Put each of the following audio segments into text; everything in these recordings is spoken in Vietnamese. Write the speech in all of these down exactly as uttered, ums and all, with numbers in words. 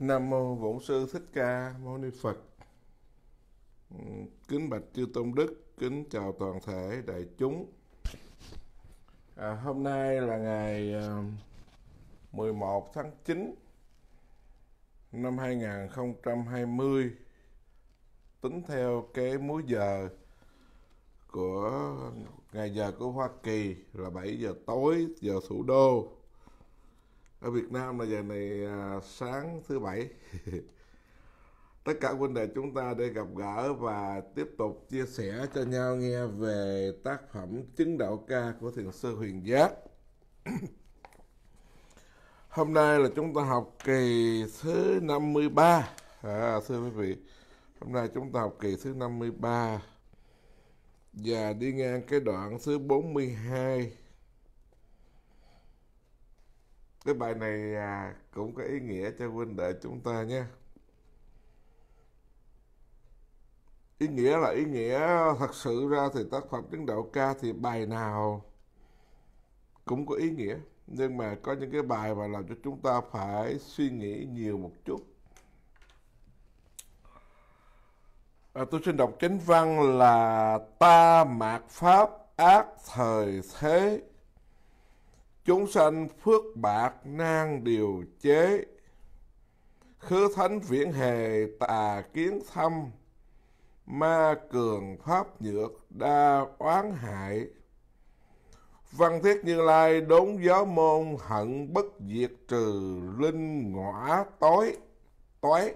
Nam mô Bổn Sư Thích Ca Mâu Ni Phật. Kính bạch chư tôn đức, kính chào toàn thể đại chúng. À, hôm nay là ngày mười một tháng chín năm hai nghìn không trăm hai mươi, tính theo cái múi giờ của ngày giờ của Hoa Kỳ là bảy giờ tối giờ thủ đô. Ở Việt Nam là giờ này à, sáng thứ bảy. Tất cả huynh đệ chúng ta để gặp gỡ và tiếp tục chia sẻ cho nhau nghe về tác phẩm Chứng Đạo Ca của Thiền sư Huyền Giác. Hôm nay là chúng ta học kỳ thứ năm mươi ba. À, thưa quý vị, hôm nay chúng ta học kỳ thứ năm mươi ba và đi ngang cái đoạn thứ bốn mươi hai. Cái bài này à, cũng có ý nghĩa cho huynh đệ chúng ta nhé. Ý nghĩa là ý nghĩa thật sự ra thì tác phẩm Chứng Đạo Ca thì bài nào cũng có ý nghĩa. Nhưng mà có những cái bài mà làm cho chúng ta phải suy nghĩ nhiều một chút. À, tôi xin đọc chánh văn là: ta mạt pháp ác thời thế, chúng sanh phước bạc nan điều chế, khứ thánh viễn hề tà kiến thâm, ma cường pháp nhược đa oán hại. Văn thiết Như Lai đốn gió môn hận bất diệt, trừ linh ngõa tối tối.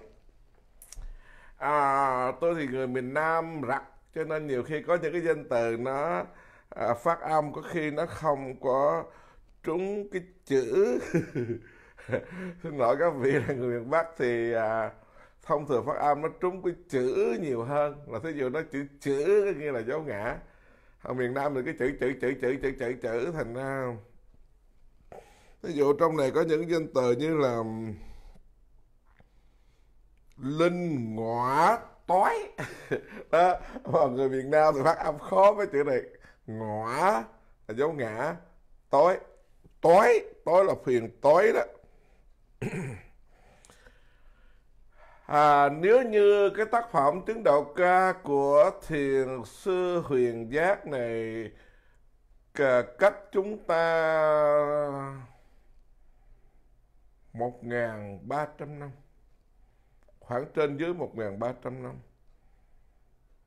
À, tôi thì người miền Nam rặt, cho nên nhiều khi có những cái danh từ nó à, phát âm có khi nó không có trúng cái chữ. Xin lỗi các vị là người miền Bắc thì à, thông thường phát âm nó trúng cái chữ nhiều hơn, là thí dụ nó chữ chữ nghĩa là dấu ngã. Ở miền Nam thì cái chữ chữ chữ chữ chữ chữ chữ thành ra. Thí dụ trong này có những danh từ như là linh ngọa tối đó, mà người miền Nam thì phát âm khó với chữ này. Ngọa là dấu ngã, tối tối tối là phiền tối đó. À, nếu như cái tác phẩm Chứng Đạo Ca của Thiền sư Huyền Giác này cách chúng ta một nghìn ba trăm năm, khoảng trên dưới một nghìn ba trăm năm,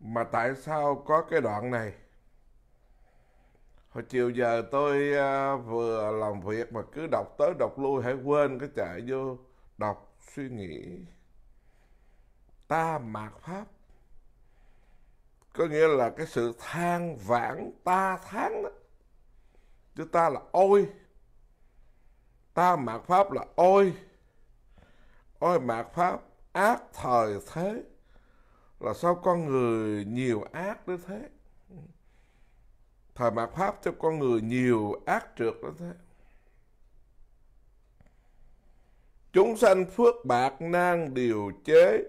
mà tại sao có cái đoạn này? Hồi chiều giờ tôi vừa làm việc mà cứ đọc tới đọc lui, hãy quên cái chạy vô đọc suy nghĩ. Ta mạt pháp có nghĩa là cái sự than vãn ta thán đó. Chứ ta là ôi. Ta mạt pháp là ôi. Ôi mạt pháp ác thời thế, là sao con người nhiều ác đến thế. Thời mạt pháp cho con người nhiều ác trượt đến thế. Chúng sanh phước bạc nan điều chế.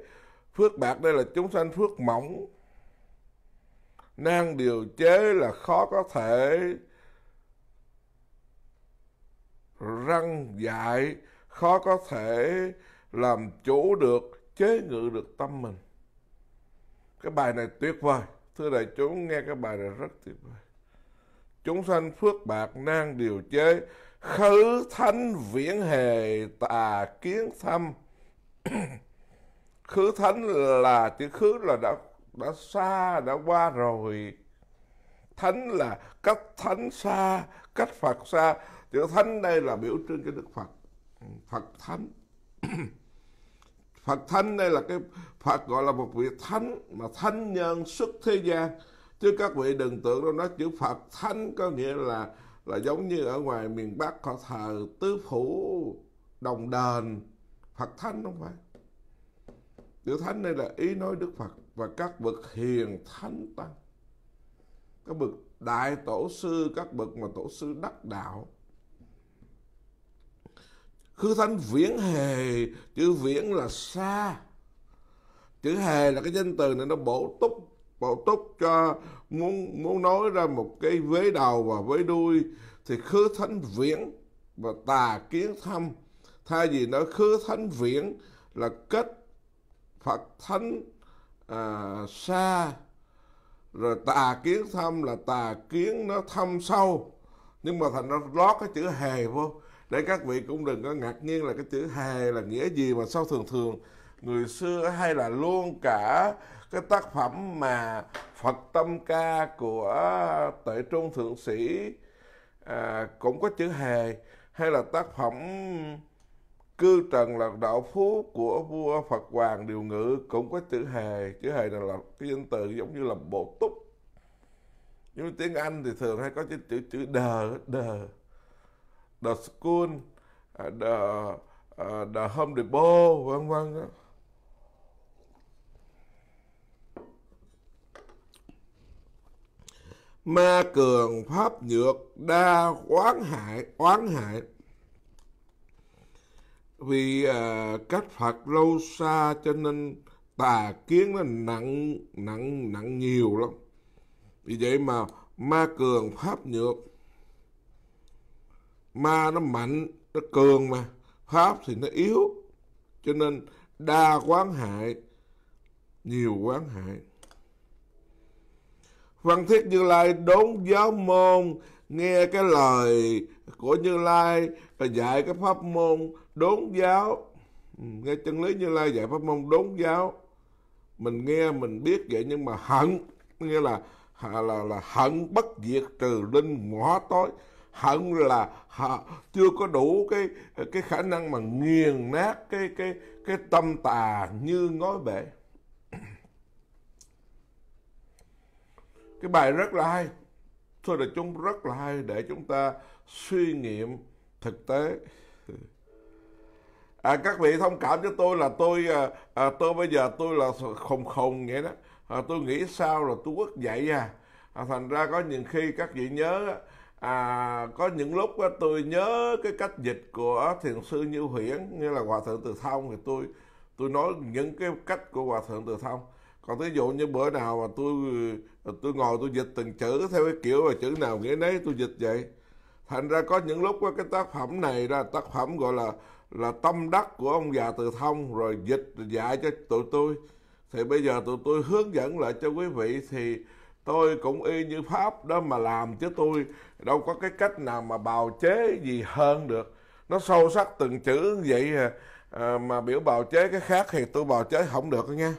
Phước bạc đây là chúng sanh phước mỏng. Nan điều chế là khó có thể răn dạy, khó có thể làm chủ được, chế ngự được tâm mình. Cái bài này tuyệt vời. Thưa đại chúng, nghe cái bài này rất tuyệt vời. Chúng sanh phước bạc nan điều chế, khứ thánh viễn hề tà kiến thâm. Khứ thánh là chữ khứ là đã đã xa, đã qua rồi. Thánh là cách thánh xa, cách Phật xa. Chữ thánh đây là biểu trưng cho Đức Phật. Phật thánh. Phật thánh đây là cái Phật gọi là một vị thánh, mà thánh nhân xuất thế gian. Chứ các vị đừng tưởng đâu nói chữ Phật thánh có nghĩa là là giống như ở ngoài miền Bắc họ thờ Tứ Phủ, Đồng Đền. Phật thánh không phải. Chữ thánh đây là ý nói Đức Phật và các bậc hiền thánh tăng, các bậc đại tổ sư, các bậc mà tổ sư đắc đạo. Khứ thánh viễn hề, chữ viễn là xa, chữ hề là cái danh từ này nó bổ túc, bổ túc cho muốn muốn nói ra một cái vế đầu và vế đuôi thì khứ thánh viễn và tà kiến thâm. Thay vì nói khứ thánh viễn là kết Phật thánh à, xa. Rồi tà kiến thâm là tà kiến nó thâm sâu. Nhưng mà thành nó lót cái chữ hề vô. Để các vị cũng đừng có ngạc nhiên là cái chữ hề là nghĩa gì, mà sao thường thường người xưa hay là luôn cả cái tác phẩm mà Phật Tâm Ca của Tuệ Trung Thượng Sĩ à, cũng có chữ hề, hay là tác phẩm Cư Trần Đạo Phú của Vua Phật Hoàng Điều Ngự cũng có chữ hề. Chữ hề này là cái danh từ giống như là bổ túc. Nhưng tiếng Anh thì thường hay có chữ chữ, chữ đờ, đờ, the school, the, the home depot, vân vân. Ma cường pháp nhược đa oán hại, oán hại. Vì à, cách Phật lâu xa cho nên tà kiến nó nặng, nặng, nặng nhiều lắm. Vì vậy mà ma cường pháp nhược. Ma nó mạnh, nó cường mà. Pháp thì nó yếu. Cho nên đa quán hại, nhiều quán hại. Văn Thiết Như Lai đốn giáo môn, nghe cái lời của Như Lai và dạy cái pháp môn đốn giáo. Nghe chân lý Như Lai dạy pháp môn đốn giáo. Mình nghe mình biết vậy nhưng mà hận. Nghĩa là là, là, là hận bất diệt trừ linh ngõ tối. Hận là hả, chưa có đủ cái cái khả năng mà nghiền nát cái cái cái tâm tà như ngói bể. Cái bài rất là hay, thôi là chúng rất là hay để chúng ta suy nghiệm thực tế. À, các vị thông cảm cho tôi là tôi à, à, tôi bây giờ tôi là khùng khùng vậy đó. À, tôi nghĩ sao là tôi quất dậy à. à. Thành ra có những khi các vị nhớ. À, có những lúc đó, tôi nhớ cái cách dịch của Thiền sư Như Huyễn, như là Hòa Thượng Từ Thông, thì tôi tôi nói những cái cách của Hòa Thượng Từ Thông. Còn ví dụ như bữa nào mà tôi tôi ngồi tôi dịch từng chữ theo cái kiểu mà chữ nào nghĩa nấy tôi dịch vậy. Thành ra có những lúc đó, cái tác phẩm này là tác phẩm gọi là là tâm đắc của ông già Từ Thông, rồi dịch dạy cho tụi tôi. Thì bây giờ tụi tôi hướng dẫn lại cho quý vị thì tôi cũng y như Pháp đó mà làm, chứ tôi đâu có cái cách nào mà bào chế gì hơn được. Nó sâu sắc từng chữ vậy à, mà biểu bào chế cái khác thì tôi bào chế không được nha.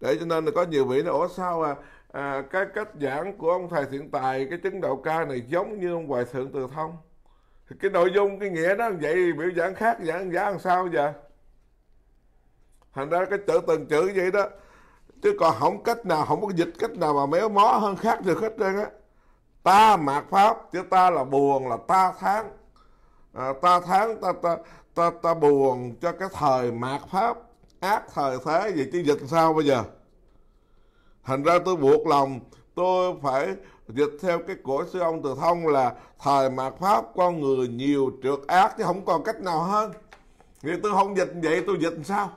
Để cho nên là có nhiều vị nói ủa sao à, à, cái cách giảng của ông Thầy Thiện Tài, cái Chứng Đạo Ca này giống như ông Hòa Thượng Từ Thông. Thì cái nội dung, cái nghĩa đó vậy, biểu giảng khác, giảng giảng làm sao vậy? Thành ra cái chữ từng chữ vậy đó. Chứ còn không cách nào, không có dịch cách nào mà méo mó hơn khác được hết trơn á. Ta mạt pháp, chứ ta là buồn, là ta tháng. À, ta tháng, ta, ta, ta, ta buồn cho cái thời mạt pháp, ác thời thế, vậy chứ dịch sao bây giờ? Thành ra tôi buộc lòng, tôi phải dịch theo cái của sư ông Từ Thông là thời mạt pháp con người nhiều trượt ác, chứ không còn cách nào hơn. Vì tôi không dịch vậy, tôi dịch sao?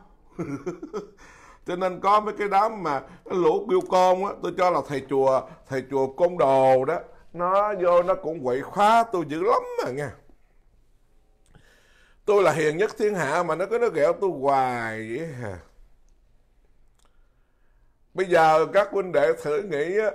Cho nên có mấy cái đám mà cái lũ Biêu Côn á, tôi cho là thầy chùa, thầy chùa Côn Đồ đó, nó vô nó cũng quậy khóa tôi dữ lắm mà nha. Tôi là hiền nhất thiên hạ mà nó cứ nó ghẹo tôi hoài vậy hả. Bây giờ các huynh đệ thử nghĩ á,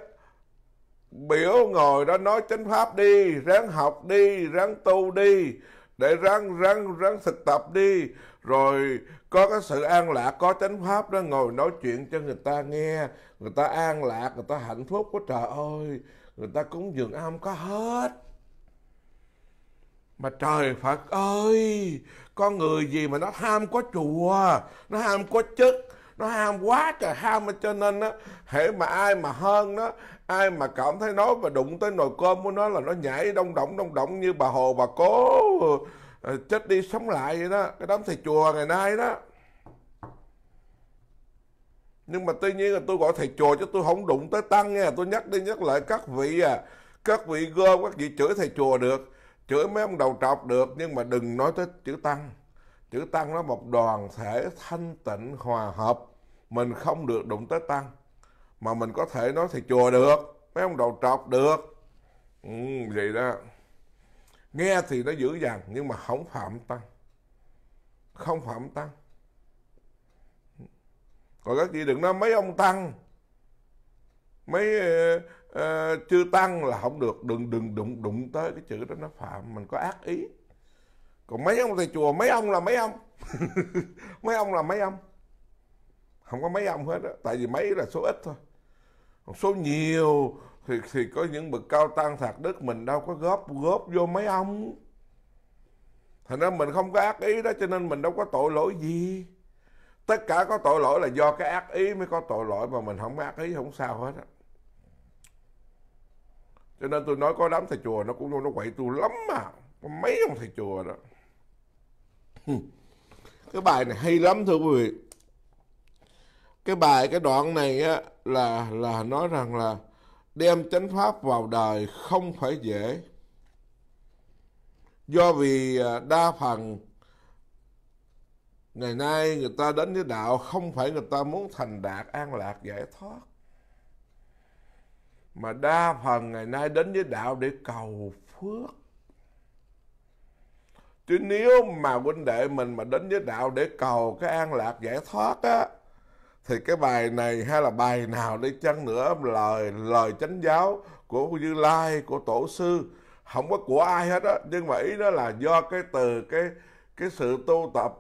biểu ngồi đó nói chánh pháp đi, ráng học đi, ráng tu đi, để ráng ráng ráng thực tập đi. Rồi có cái sự an lạc, có chánh pháp đó, ngồi nói chuyện cho người ta nghe, người ta an lạc, người ta hạnh phúc quá trời ơi, người ta cúng dường am có hết. Mà trời Phật ơi, con người gì mà nó ham có chùa, nó ham có chức, nó ham quá trời ham, cho nên á, hễ mà ai mà hơn nó, ai mà cảm thấy nó và đụng tới nồi cơm của nó là nó nhảy đông động đông động như bà Hồ bà Cố, chết đi sống lại vậy đó, cái đám thầy chùa ngày nay đó. Nhưng mà tuy nhiên là tôi gọi thầy chùa chứ tôi không đụng tới tăng nha. Tôi nhắc đi nhắc lại các vị à, các vị gom, các vị chửi thầy chùa được, chửi mấy ông đầu trọc được, nhưng mà đừng nói tới chữ tăng. Chữ tăng nó một đoàn thể thanh tịnh hòa hợp, mình không được đụng tới tăng. Mà mình có thể nói thầy chùa được, mấy ông đầu trọc được, ừ, vậy đó. Nghe thì nó dữ dằn nhưng mà không phạm tăng. Không phạm tăng. Còn các chị đừng nói mấy ông tăng, mấy uh, chưa tăng là không được, đừng đừng đụng đụng tới cái chữ đó, nó phạm, mình có ác ý. Còn mấy ông thầy chùa, mấy ông là mấy ông mấy ông là mấy ông, không có mấy ông hết đó, tại vì mấy là số ít thôi. Còn số nhiều thì thì có những bậc cao tăng thạc đức, mình đâu có góp góp vô mấy ông, thành ra mình không có ác ý đó, cho nên mình đâu có tội lỗi gì. Tất cả có tội lỗi là do cái ác ý mới có tội lỗi, mà mình không ác ý không sao hết á. Cho nên tôi nói có đám thầy chùa nó cũng nó quậy tôi lắm mà, có mấy ông thầy chùa đó. Cái bài này hay lắm thưa quý vị. Cái bài cái đoạn này á, là là nói rằng là đem chánh pháp vào đời không phải dễ, do vì đa phần ngày nay người ta đến với đạo không phải người ta muốn thành đạt, an lạc, giải thoát, mà đa phần ngày nay đến với đạo để cầu phước. Chứ nếu mà huynh đệ mình mà đến với đạo để cầu cái an lạc giải thoát á, thì cái bài này hay là bài nào đi chăng nữa, lời lời chánh giáo của Như Lai, của Tổ sư, không có của ai hết á, nhưng mà ý đó là do cái từ cái cái sự tu tập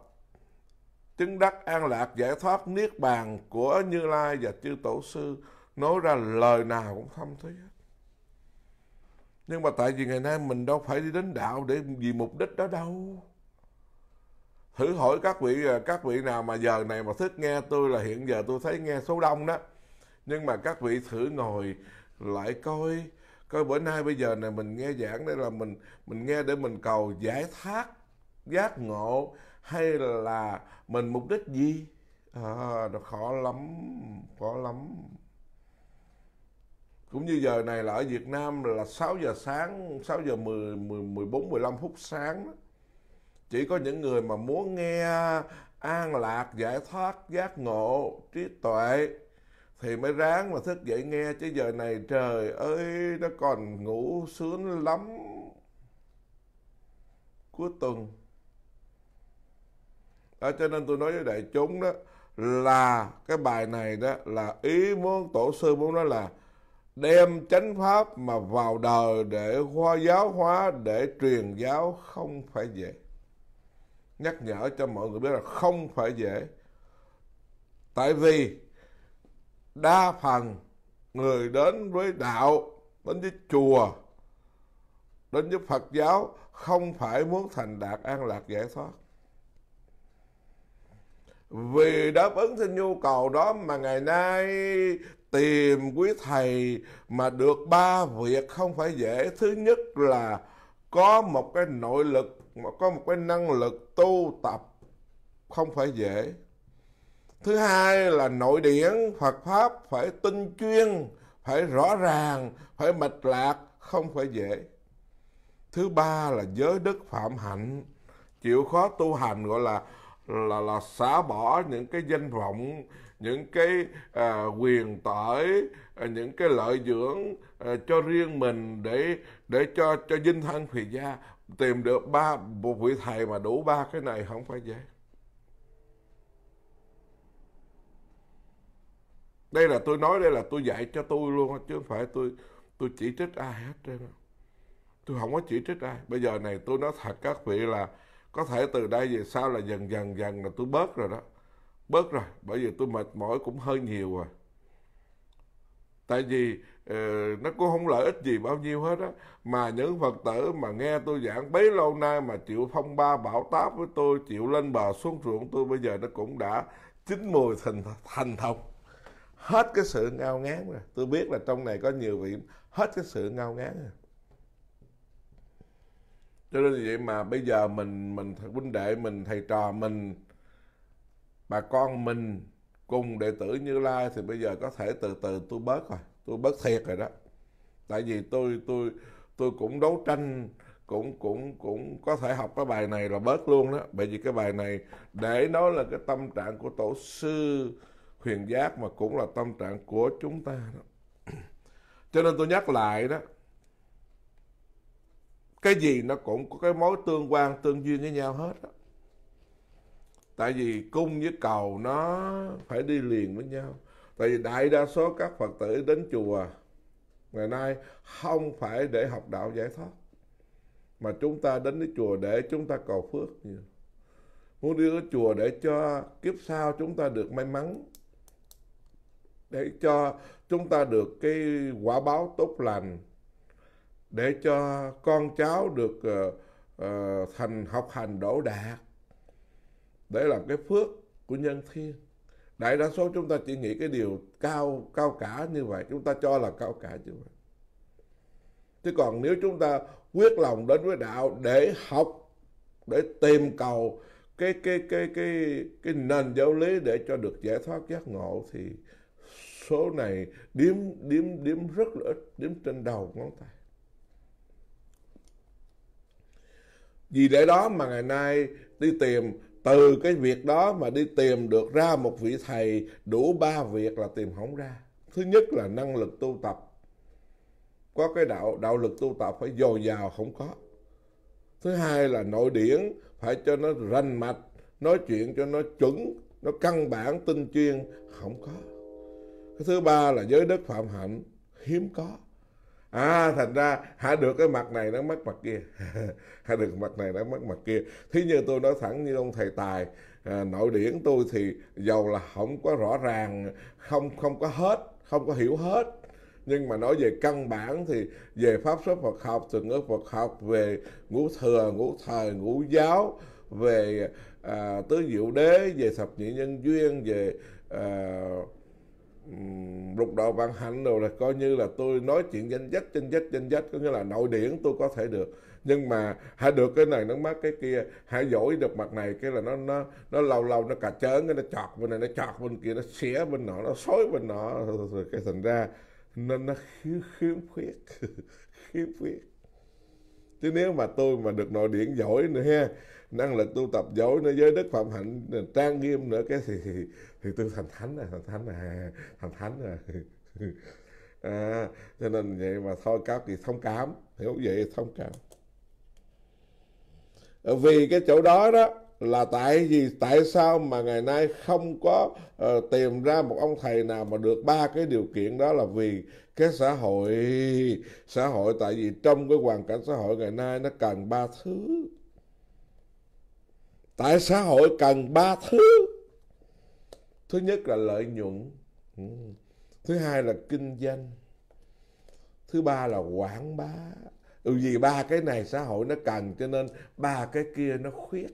chứng đắc an lạc giải thoát niết bàn của Như Lai và chư Tổ sư, nói ra lời nào cũng thâm thúy hết. Nhưng mà tại vì ngày nay mình đâu phải đi đến đạo để vì mục đích đó đâu. Thử hỏi các vị các vị nào mà giờ này mà thích nghe tôi, là hiện giờ tôi thấy nghe số đông đó, nhưng mà các vị thử ngồi lại coi coi bữa nay bây giờ này mình nghe giảng đây là mình mình nghe để mình cầu giải thoát, giác ngộ, hay là mình mục đích gì? À, nó khó lắm, khó lắm. Cũng như giờ này là ở Việt Nam là sáu giờ sáng, sáu giờ mười, mười, mười bốn, mười lăm phút sáng đó. Chỉ có những người mà muốn nghe an lạc, giải thoát, giác ngộ, trí tuệ thì mới ráng mà thức dậy nghe. Chứ giờ này trời ơi, nó còn ngủ sướng lắm. Cuối tuần đó, cho nên tôi nói với đại chúng đó là cái bài này đó là ý muốn Tổ sư muốn nói là đem chánh pháp mà vào đời để hoa giáo hóa, để truyền giáo không phải dễ. Nhắc nhở cho mọi người biết là không phải dễ. Tại vì đa phần người đến với đạo, đến với chùa, đến với Phật giáo không phải muốn thành đạt, an lạc, giải thoát. Vì đáp ứng theo nhu cầu đó mà ngày nay tìm quý thầy mà được ba việc không phải dễ. Thứ nhất là có một cái nội lực, có một cái năng lực tu tập không phải dễ. Thứ hai là nội điển Phật Pháp phải tinh chuyên, phải rõ ràng, phải mạch lạc, không phải dễ. Thứ ba là giới đức phạm hạnh, chịu khó tu hành, gọi là là là xả bỏ những cái danh vọng, những cái à, quyền tỏi, à, những cái lợi dưỡng à, cho riêng mình để để cho cho dinh thân phì gia. Tìm được ba một vị thầy mà đủ ba cái này không phải dễ. Đây là tôi nói, đây là tôi dạy cho tôi luôn, chứ không phải tôi tôi chỉ trích ai hết trơn. Tôi không có chỉ trích ai. Bây giờ này tôi nói thật các vị là có thể từ đây về sau là dần dần dần là tôi bớt rồi đó. Bớt rồi, bởi vì tôi mệt mỏi cũng hơi nhiều rồi. Tại vì uh, nó cũng không lợi ích gì bao nhiêu hết á. Mà những Phật tử mà nghe tôi giảng bấy lâu nay mà chịu phong ba bão táp với tôi, chịu lên bờ xuống ruộng tôi, bây giờ nó cũng đã chín mùi thành, thành thông. Hết cái sự ngao ngán rồi. Tôi biết là trong này có nhiều vị hết cái sự ngao ngán rồi. Cho nên vậy mà bây giờ mình, mình huynh đệ mình, thầy trò mình, bà con mình cùng đệ tử Như Lai thì bây giờ có thể từ từ tôi bớt rồi, tôi bớt thiệt rồi đó. Tại vì tôi tôi tôi cũng đấu tranh, cũng cũng cũng có thể học cái bài này là bớt luôn đó. Bởi vì cái bài này để nói là cái tâm trạng của Tổ sư Huyền Giác mà cũng là tâm trạng của chúng ta đó. Cho nên tôi nhắc lại đó, cái gì nó cũng có cái mối tương quan, tương duyên với nhau hết đó. Tại vì cung với cầu nó phải đi liền với nhau. Tại vì đại đa số các Phật tử đến chùa ngày nay không phải để học đạo giải thoát, mà chúng ta đến cái chùa để chúng ta cầu phước, muốn đi đến chùa để cho kiếp sau chúng ta được may mắn, để cho chúng ta được cái quả báo tốt lành, để cho con cháu được uh, uh, thành học hành đỗ đạt, để làm cái phước của nhân thiên. Đại đa số chúng ta chỉ nghĩ cái điều cao cao cả như vậy, chúng ta cho là cao cả như vậy. Chứ còn nếu chúng ta quyết lòng đến với đạo để học, để tìm cầu cái cái cái cái cái nền giáo lý để cho được giải thoát giác ngộ, thì số này điếm điếm điếm rất là ít, điếm trên đầu ngón tay. Vì để đó mà ngày nay đi tìm, từ cái việc đó mà đi tìm được ra một vị thầy đủ ba việc là tìm không ra. Thứ nhất là năng lực tu tập, có cái đạo đạo lực tu tập phải dồi dào, không có. Thứ hai là nội điển, phải cho nó rành mạch, nói chuyện cho nó chuẩn, nó căn bản tinh chuyên, không có. Cái thứ ba là giới đức phạm hạnh, hiếm có. À, thành ra hả được cái mặt này nó mất mặt kia, hả được mặt này nó mất mặt kia. Thế như tôi nói thẳng như ông thầy Tài, à, nội điển tôi thì dầu là không có rõ ràng, không không có hết, không có hiểu hết. Nhưng mà nói về căn bản thì về pháp số Phật học, từ ngữ Phật học, về ngũ thừa, ngũ thời, ngũ giáo, về à, tứ diệu đế, về thập nhị nhân duyên, về à, lục độ vạn hạnh rồi, là coi như là tôi nói chuyện danh sách, danh sách, danh sách, có nghĩa là nội điển tôi có thể được. Nhưng mà hãy được cái này nó mắc cái kia, hãy giỏi được mặt này cái là nó nó nó lâu lâu nó cà chớn, cái nó chọt bên này, nó chọt bên kia, nó xỉa bên nọ, nó xối bên nọ, rồi cái thành ra nên nó khiếm khuyết, khiếm khuyết. Chứ nếu mà tôi mà được nội điển giỏi nữa ha, năng lực tu tập giỏi nữa, giới đức phạm hạnh trang nghiêm nữa, cái thì, thì, thì tôi thành thánh rồi, thành thánh rồi, thành thánh rồi. À, cho nên vậy mà thôi các thì thông cảm, hiểu vậy thông cảm. Vì cái chỗ đó đó là tại vì tại sao mà ngày nay không có uh, tìm ra một ông thầy nào mà được ba cái điều kiện đó, là vì cái xã hội xã hội tại vì trong cái hoàn cảnh xã hội ngày nay nó cần ba thứ. Tại xã hội cần ba thứ. Thứ nhất là lợi nhuận, thứ hai là kinh doanh, thứ ba là quảng bá. Vì ba cái này xã hội nó cần, cho nên ba cái kia nó khuyết.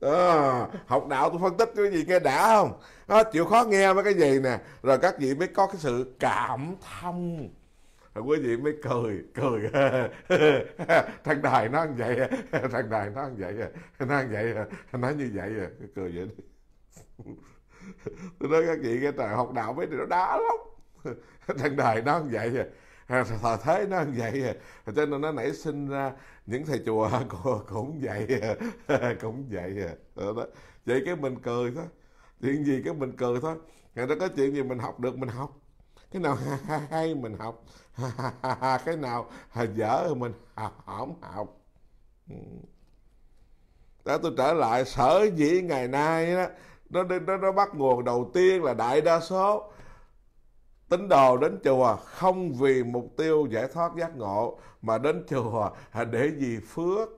À, học đạo tôi phân tích cái gì nghe đã không? À, chịu khó nghe mấy cái gì nè, rồi các vị mới có cái sự cảm thông. Rồi quý vị mới cười, cười. Thằng Đài nó ăn vậy, thằng Đài nó ăn vậy, nó ăn vậy, nó như vậy, cười vậy. Tôi nói các vị nghe trời, học đạo mấy điều nó đã lắm. Thằng Đài nó ăn vậy, thời thế nó vậy, cho nên nó nảy sinh ra những thầy chùa cũng vậy, cũng vậy. Vậy cái mình cười thôi, chuyện gì cái mình cười thôi. Người ta có chuyện gì mình học được mình học, cái nào hay mình học, cái nào dở mình không học. Đó, tôi trở lại sở dĩ ngày nay đó, nó, nó, nó bắt nguồn đầu tiên là đại đa số tín đồ đến chùa không vì mục tiêu giải thoát giác ngộ, mà đến chùa để vì phước,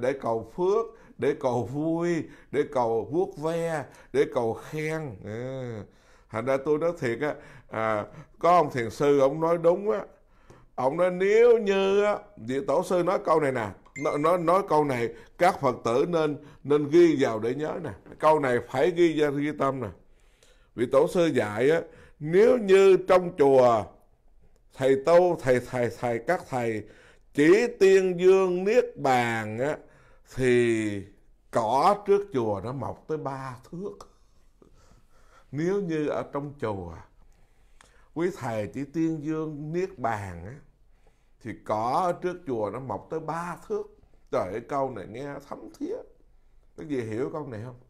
để cầu phước, để cầu vui, để cầu vuốt ve, để cầu khen. À, thành ra tôi nói thiệt á, à, có ông thiền sư ông nói đúng á, ông nói nếu như á, vị tổ sư nói câu này nè, nói, nói nói câu này các Phật tử nên nên ghi vào để nhớ nè, câu này phải ghi ra ghi tâm nè. Vị tổ sư dạy á, nếu như trong chùa thầy tu thầy thầy thầy các thầy chỉ tuyên dương niết bàn á, thì cỏ trước chùa nó mọc tới ba thước. Nếu như ở trong chùa quý thầy chỉ tuyên dương niết bàn á, thì cỏ trước chùa nó mọc tới ba thước. Trời ơi, câu này nghe thấm thía. Các vị hiểu câu này không?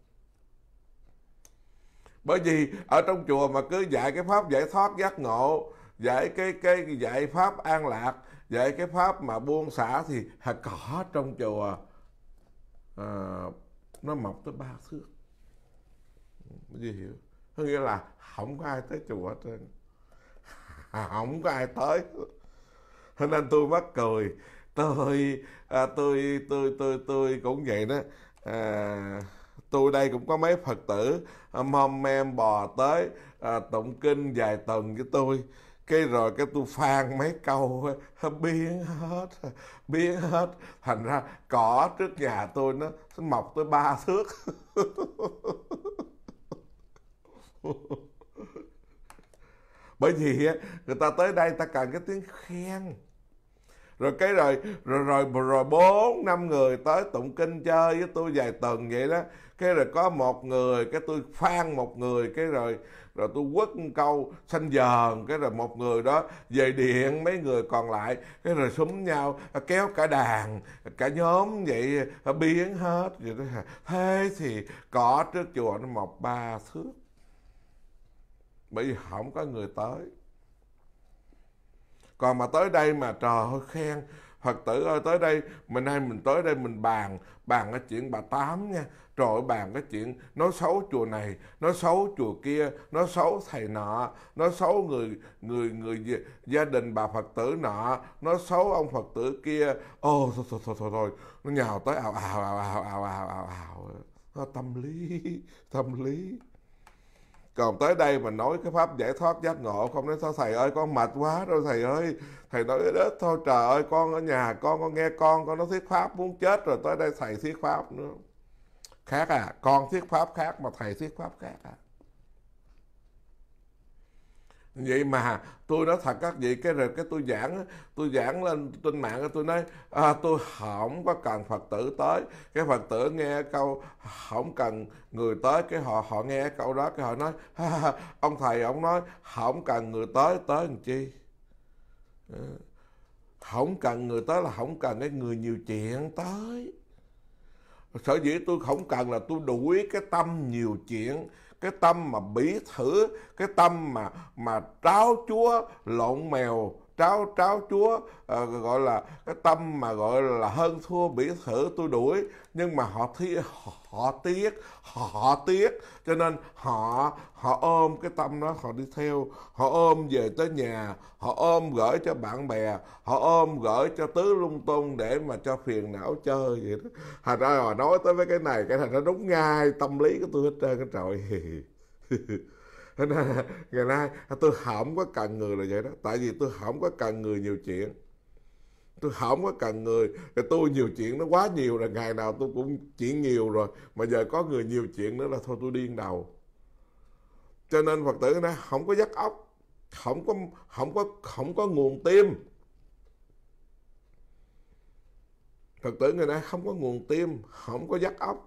Bởi vì ở trong chùa mà cứ dạy cái pháp giải thoát giác ngộ, dạy cái cái dạy pháp an lạc, dạy cái pháp mà buông xả, thì cỏ trong chùa à, nó mọc tới ba thước. Dễ hiểu. Có nghĩa là không có ai tới chùa hết trơn, không có ai tới. Thế nên tôi mắc cười. Tôi à, tôi, tôi tôi tôi cũng vậy đó. À, tôi đây cũng có mấy Phật tử mom em bò tới à, tụng kinh vài tuần với tôi. Cái rồi cái tôi phang mấy câu biến hết, biến hết. Thành ra cỏ trước nhà tôi nó mọc tới ba thước. Bởi vì người ta tới đây ta cần cái tiếng khen. Rồi cái rồi rồi rồi rồi bốn năm người tới tụng kinh chơi với tôi vài tuần vậy đó. Cái rồi có một người, cái tôi phang một người, cái rồi rồi tôi quất một câu xanh dờn, cái rồi một người đó về điện mấy người còn lại, cái rồi súng nhau kéo cả đàn cả nhóm vậy biến hết vậy đó. Thế thì cỏ trước chùa nó mọc ba thước, bởi vì không có người tới. Còn mà tới đây mà trời ơi khen, Phật tử ơi tới đây, mình nay mình tới đây mình bàn, bàn cái chuyện bà Tám nha. Trời ơi bàn cái chuyện nói xấu chùa này, nói xấu chùa kia, nói xấu thầy nọ, nói xấu người người người gia đình bà Phật tử nọ, nói xấu ông Phật tử kia. Ô thôi thôi thôi thôi, thôi. Nó nhào tới ào ào ào ào ào ào ào ào. Nó tâm lý, tâm lý. Còn tới đây mà nói cái pháp giải thoát giác ngộ không, nói sao thầy ơi con mệt quá đâu thầy ơi. Thầy nói ít thôi, trời ơi con ở nhà con, con nghe con, con nói thuyết pháp muốn chết rồi tới đây thầy thuyết pháp nữa. Khác à, con thuyết pháp khác mà thầy thuyết pháp khác à. Vậy mà tôi nói thật các vị, cái rồi cái tôi giảng, tôi giảng lên trên mạng, tôi nói à, tôi không có cần Phật tử tới. Cái Phật tử nghe câu không cần người tới, cái họ họ nghe câu đó cái họ nói à, ông thầy ông nói không cần người tới, tới làm chi. Không cần người tới là không cần cái người nhiều chuyện tới. Sở dĩ tôi không cần là tôi đuổi cái tâm nhiều chuyện, cái tâm mà bỉ thử, cái tâm mà mà tráo chúa lộn mèo, tráo tráo chúa à, gọi là cái tâm mà gọi là hơn thua bỉ thử tôi đuổi. Nhưng mà họ thi, họ, họ tiếc, họ, họ tiếc, cho nên họ họ ôm cái tâm đó họ đi theo, họ ôm về tới nhà, họ ôm gửi cho bạn bè, họ ôm gửi cho tứ lung tung để mà cho phiền não chơi vậy đó. Thành ra họ nói tới với cái này, cái thành nó đúng ngay tâm lý của tôi hết trơn cái trời. Ngày nay tôi không có cần người là vậy đó. Tại vì tôi không có cần người nhiều chuyện, tôi không có cần người. Tôi nhiều chuyện nó quá nhiều rồi, ngày nào tôi cũng chuyện nhiều rồi, mà giờ có người nhiều chuyện nữa là thôi tôi điên đầu. Cho nên Phật tử nó không có vắt óc, không có không có không có nguồn tim. Phật tử người ta không có nguồn tim, không có vắt óc.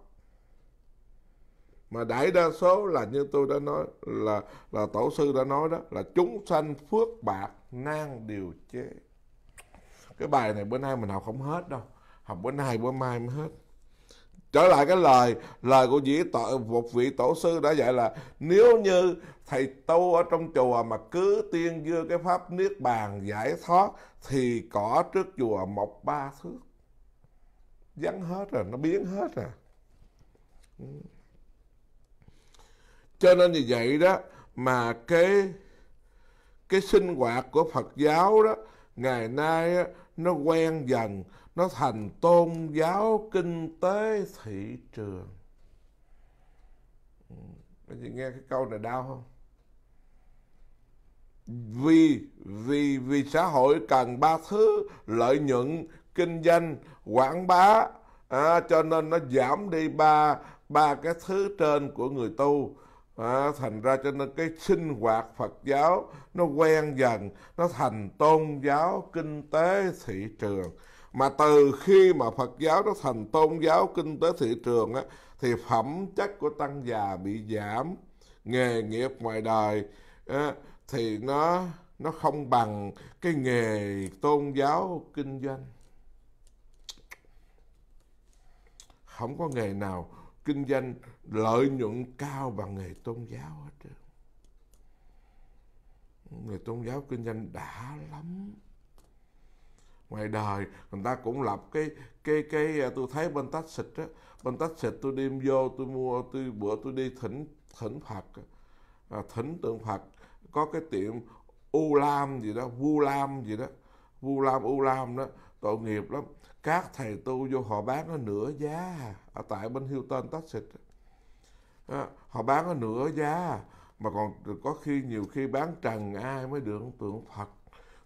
Mà đại đa số là như tôi đã nói, là là tổ sư đã nói đó, là chúng sanh phước bạc nan điều chế. Cái bài này bữa nay mình học không hết đâu, học bữa nay bữa mai mới hết. Trở lại cái lời lời của vị tổ, một vị tổ sư đã dạy là nếu như thầy tu ở trong chùa mà cứ tuyên dương cái pháp niết bàn giải thoát thì cỏ trước chùa mọc ba thước, vắn hết rồi, nó biến hết rồi. Cho nên như vậy đó mà cái cái sinh hoạt của Phật giáo đó ngày nay đó, nó quen dần, nó thành tôn giáo kinh tế thị trường. Các chị nghe cái câu này đau không? Vì vì vì xã hội cần ba thứ: lợi nhuận, kinh doanh, quảng bá. À, cho nên nó giảm đi ba ba cái thứ trên của người tu. À, thành ra cho nên cái sinh hoạt Phật giáo nó quen dần, nó thành tôn giáo kinh tế thị trường. Mà từ khi mà Phật giáo nó thành tôn giáo kinh tế thị trường á, thì phẩm chất của tăng già bị giảm, nghề nghiệp ngoài đời á, thì nó nó không bằng cái nghề tôn giáo kinh doanh. Không có nghề nào kinh doanh lợi nhuận cao bằng nghề tôn giáo hết trơn. Người tôn giáo kinh doanh đã lắm. Ngoài đời người ta cũng lập cái cái cái tôi thấy bên tách xịt á, bên tách xịt tôi đem vô tôi mua, tôi bữa tôi đi thỉnh thỉnh Phật, thỉnh tượng Phật. Có cái tiệm U Lam gì đó, Vu Lam gì đó, Vu Lam, U Lam đó, tội nghiệp lắm. Các thầy tu vô họ bán nó nửa giá, ở tại bên Hilton Texas. À, họ bán nó nửa giá, mà còn có khi nhiều khi bán trần ai mới được tượng Phật.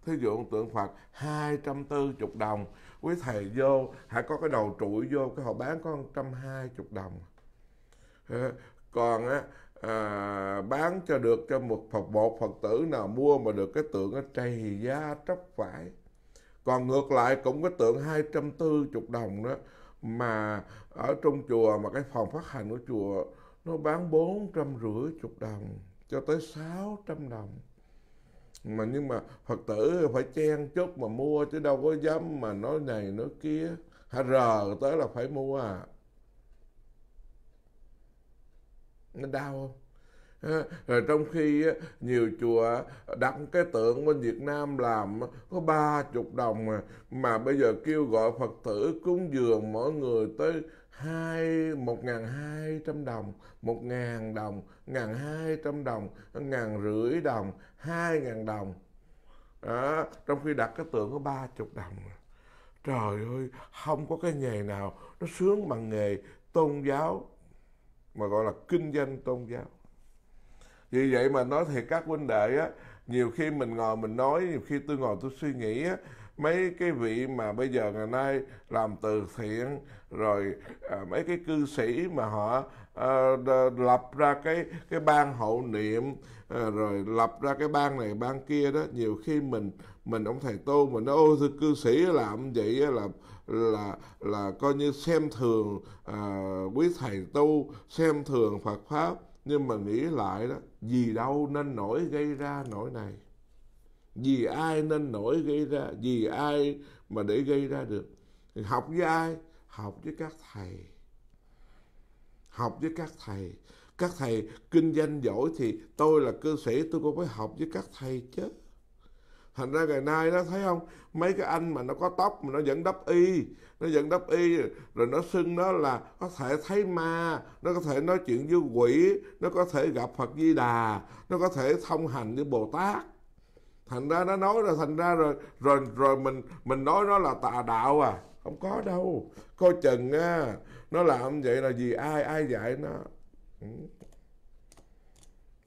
Thí dụ tượng Phật hai trăm bốn mươi đồng, quý thầy vô, hãy có cái đầu trụi vô, cái họ bán có một trăm hai mươi đồng. À, còn á, à, bán cho được cho một Phật một Phật tử nào mua mà được cái tượng nó trầy da tróc vải. Còn ngược lại cũng cái tượng hai trăm bốn mươi đồng đó, mà ở trong chùa mà cái phòng phát hành của chùa nó bán bốn trăm năm mươi đồng cho tới sáu trăm đồng. Mà nhưng mà Phật tử phải chen chút mà mua, chứ đâu có dám mà nói này nói kia, hả rờ tới là phải mua à. Nó đau không? Rồi trong khi nhiều chùa đặt cái tượng bên Việt Nam làm có ba mươi đồng, mà bây giờ kêu gọi Phật tử cúng dường mỗi người tới một nghìn hai trăm đồng, một nghìn đồng, một nghìn hai trăm đồng, một nghìn rưỡi đồng, hai nghìn đồng. Đó, trong khi đặt cái tượng có ba mươi đồng. Trời ơi, không có cái nghề nào nó sướng bằng nghề tôn giáo, mà gọi là kinh doanh tôn giáo. Vì vậy mà nói thiệt các huynh đệ á, nhiều khi mình ngồi mình nói, nhiều khi tôi ngồi tôi suy nghĩ á, mấy cái vị mà bây giờ ngày nay làm từ thiện, rồi à, mấy cái cư sĩ mà họ à, lập ra cái cái ban hậu niệm, à, rồi lập ra cái ban này ban kia đó, nhiều khi mình mình ông thầy tu mình nói ôi thưa cư sĩ làm vậy á, là là là coi như xem thường à, quý thầy tu, xem thường Phật pháp. Nhưng mà nghĩ lại đó, vì đâu nên nổi gây ra nỗi này? Vì ai nên nổi gây ra? Vì ai mà để gây ra được? Thì học với ai? Học với các thầy. Học với các thầy. Các thầy kinh doanh giỏi thì tôi là cư sĩ tôi cũng phải học với các thầy chứ. Thành ra ngày nay đó thấy không, mấy cái anh mà nó có tóc mà nó vẫn đắp y, nó vẫn đắp y rồi nó xưng nó là có thể thấy ma, nó có thể nói chuyện với quỷ, nó có thể gặp Phật Di Đà, nó có thể thông hành với Bồ Tát. Thành ra nó nói rồi, thành ra rồi rồi rồi mình mình nói nó là tà đạo à? Không có đâu. Coi chừng á, nó làm vậy là vì ai ai dạy nó.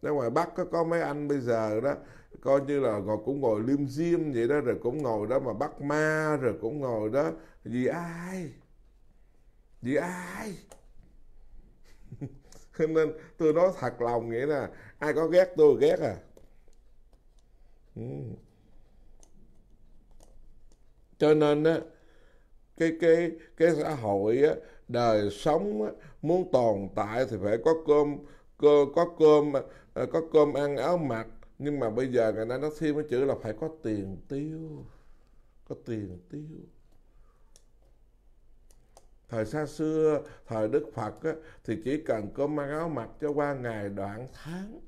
Ở ngoài Bắc có, có mấy anh bây giờ đó coi như là ngồi cũng ngồi liêm diêm vậy đó, rồi cũng ngồi đó mà bắt ma, rồi cũng ngồi đó vì ai, vì ai. Nên tôi nói thật lòng, nghĩa là ai có ghét tôi ghét à. Ừ. Cho nên á, cái cái cái xã hội á, đời sống á, muốn tồn tại thì phải có cơm có, có cơm có cơm ăn áo mặc. Nhưng mà bây giờ ngày nay nó thêm cái chữ là phải có tiền tiêu. Có tiền tiêu. Thời xa xưa, thời Đức Phật á, thì chỉ cần có mang áo mặc cho qua ngày đoạn tháng.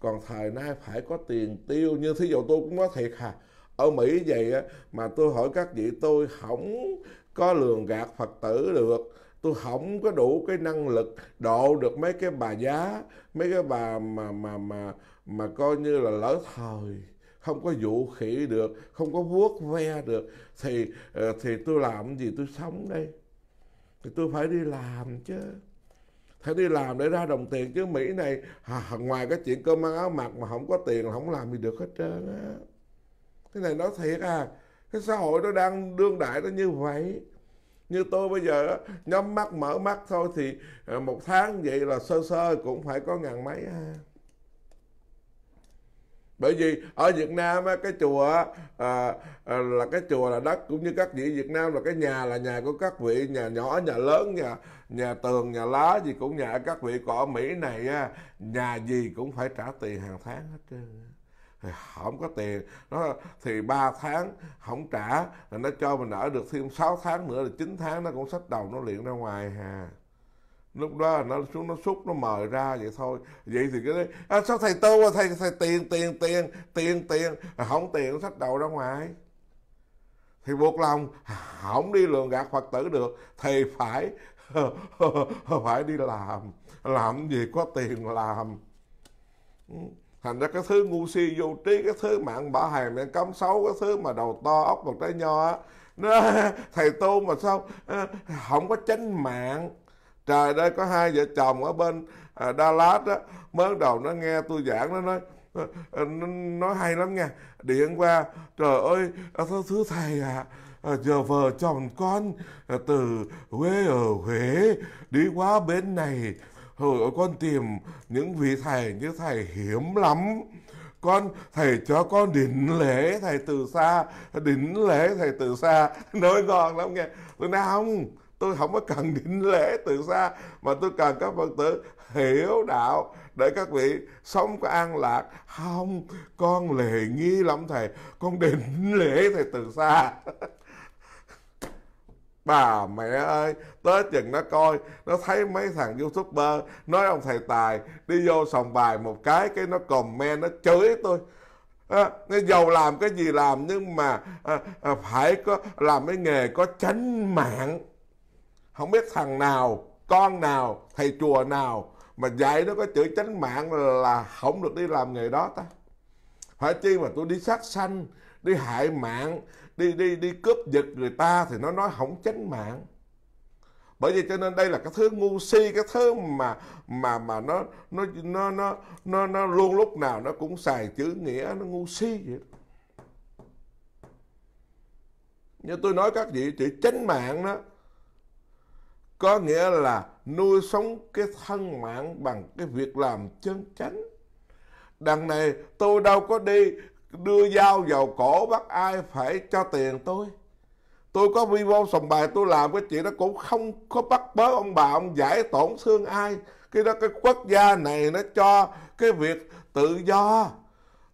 Còn thời nay phải có tiền tiêu. Như thí dụ tôi cũng nói thiệt hà, ở Mỹ vậy á, mà tôi hỏi các vị tôi không có lường gạt Phật tử được. Tôi không có đủ cái năng lực độ được mấy cái bà giá, mấy cái bà mà mà mà mà coi như là lỡ thời, không có vũ khí được, không có vuốt ve được, thì thì tôi làm gì tôi sống đây? Thì tôi phải đi làm chứ, phải đi làm để ra đồng tiền chứ. Mỹ này à, ngoài cái chuyện cơm ăn áo mặc mà không có tiền là không làm gì được hết trơn á. Cái này nói thiệt à, cái xã hội nó đang đương đại nó như vậy. Như tôi bây giờ nhắm mắt mở mắt thôi thì một tháng vậy là sơ sơ cũng phải có ngàn mấy ha. Bởi vì ở Việt Nam cái chùa à, là cái chùa là đất, cũng như các vị Việt Nam là cái nhà là nhà của các vị, nhà nhỏ, nhà lớn, nhà nhà tường, nhà lá gì cũng nhà các vị. Còn ở Mỹ này nhà gì cũng phải trả tiền hàng tháng hết trơn. Không có tiền nó thì ba tháng không trả là nó cho mình ở được thêm sáu tháng nữa, là chín tháng nó cũng xách đầu nó liền ra ngoài hà. Lúc đó nó xuống nó xúc nó mời ra vậy thôi. Vậy thì cái đấy à, sao thầy tu thầy, thầy tiền tiền tiền tiền tiền à, không tiền nó xách đầu ra ngoài thì buộc lòng không đi lường gạt Phật tử được, thì phải phải đi làm, làm gì có tiền làm. Thành ra cái thứ ngu si vô trí, cái thứ mạng bả hàng, mạng cấm xấu, cái thứ mà đầu to ốc một trái nho á, thầy Tôn mà sao không có chánh mạng. Trời ơi, có hai vợ chồng ở bên Dallas đó, mới đầu nó nghe tôi giảng, nó nói nói hay lắm nha, điện qua, trời ơi thưa thầy à, giờ vợ chồng con từ quê ở Huế đi qua bên này, hồi con tìm những vị thầy như thầy hiếm lắm, con thầy cho con đỉnh lễ thầy từ xa, đỉnh lễ thầy từ xa, nói ngon lắm nghe. Tôi nói không, tôi không có cần đỉnh lễ từ xa, mà tôi cần các Phật tử hiểu đạo để các vị sống có an lạc. Không, con lễ nghi lắm thầy, con đỉnh lễ thầy từ xa. Bà mẹ ơi, tới chừng nó coi, nó thấy mấy thằng YouTuber nói ông thầy Tài đi vô sòng bài một cái, cái nó comment, nó chửi tôi. À, nó giàu làm cái gì làm, nhưng mà à, à, phải có làm cái nghề có chánh mạng. Không biết thằng nào, con nào, thầy chùa nào mà dạy nó có chữ chánh mạng là không được đi làm nghề đó ta. Phải chi mà tôi đi sát sanh, đi hại mạng, đi đi đi cướp giật người ta thì nó nói không chánh mạng. Bởi vì cho nên đây là cái thứ ngu si, cái thứ mà mà mà nó nó nó nó nó, nó luôn lúc nào nó cũng xài chữ nghĩa, nó ngu si vậy. Như tôi nói các vị, chữ chánh mạng đó có nghĩa là nuôi sống cái thân mạng bằng cái việc làm chân chánh. Đằng này tôi đâu có đi đưa dao vào cổ bắt ai phải cho tiền tôi. Tôi có video sòng bài tôi làm cái chuyện đó cũng không có bắt bớ ông bà, ông giải tổn thương ai. Cái đó cái quốc gia này nó cho cái việc tự do,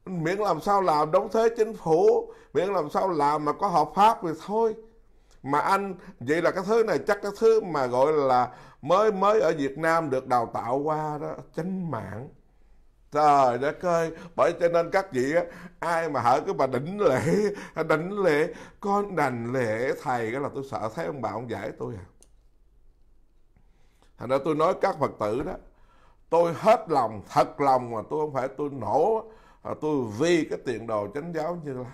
miễn làm sao làm đóng thuế chính phủ, miễn làm sao làm mà có hợp pháp thì thôi. Mà anh, vậy là cái thứ này chắc cái thứ mà gọi là mới mới ở Việt Nam được đào tạo qua đó, chánh mạng. Trời đất ơi, bởi cho nên các vị á, ai mà hở cái bà đỉnh lễ, đỉnh lễ, con đành lễ thầy, cái là tôi sợ thấy ông bà ông giải tôi à. Thành ra tôi nói các Phật tử đó, tôi hết lòng, thật lòng mà tôi không phải tôi nổ, tôi vì cái tiền đồ chánh giáo Như Lai.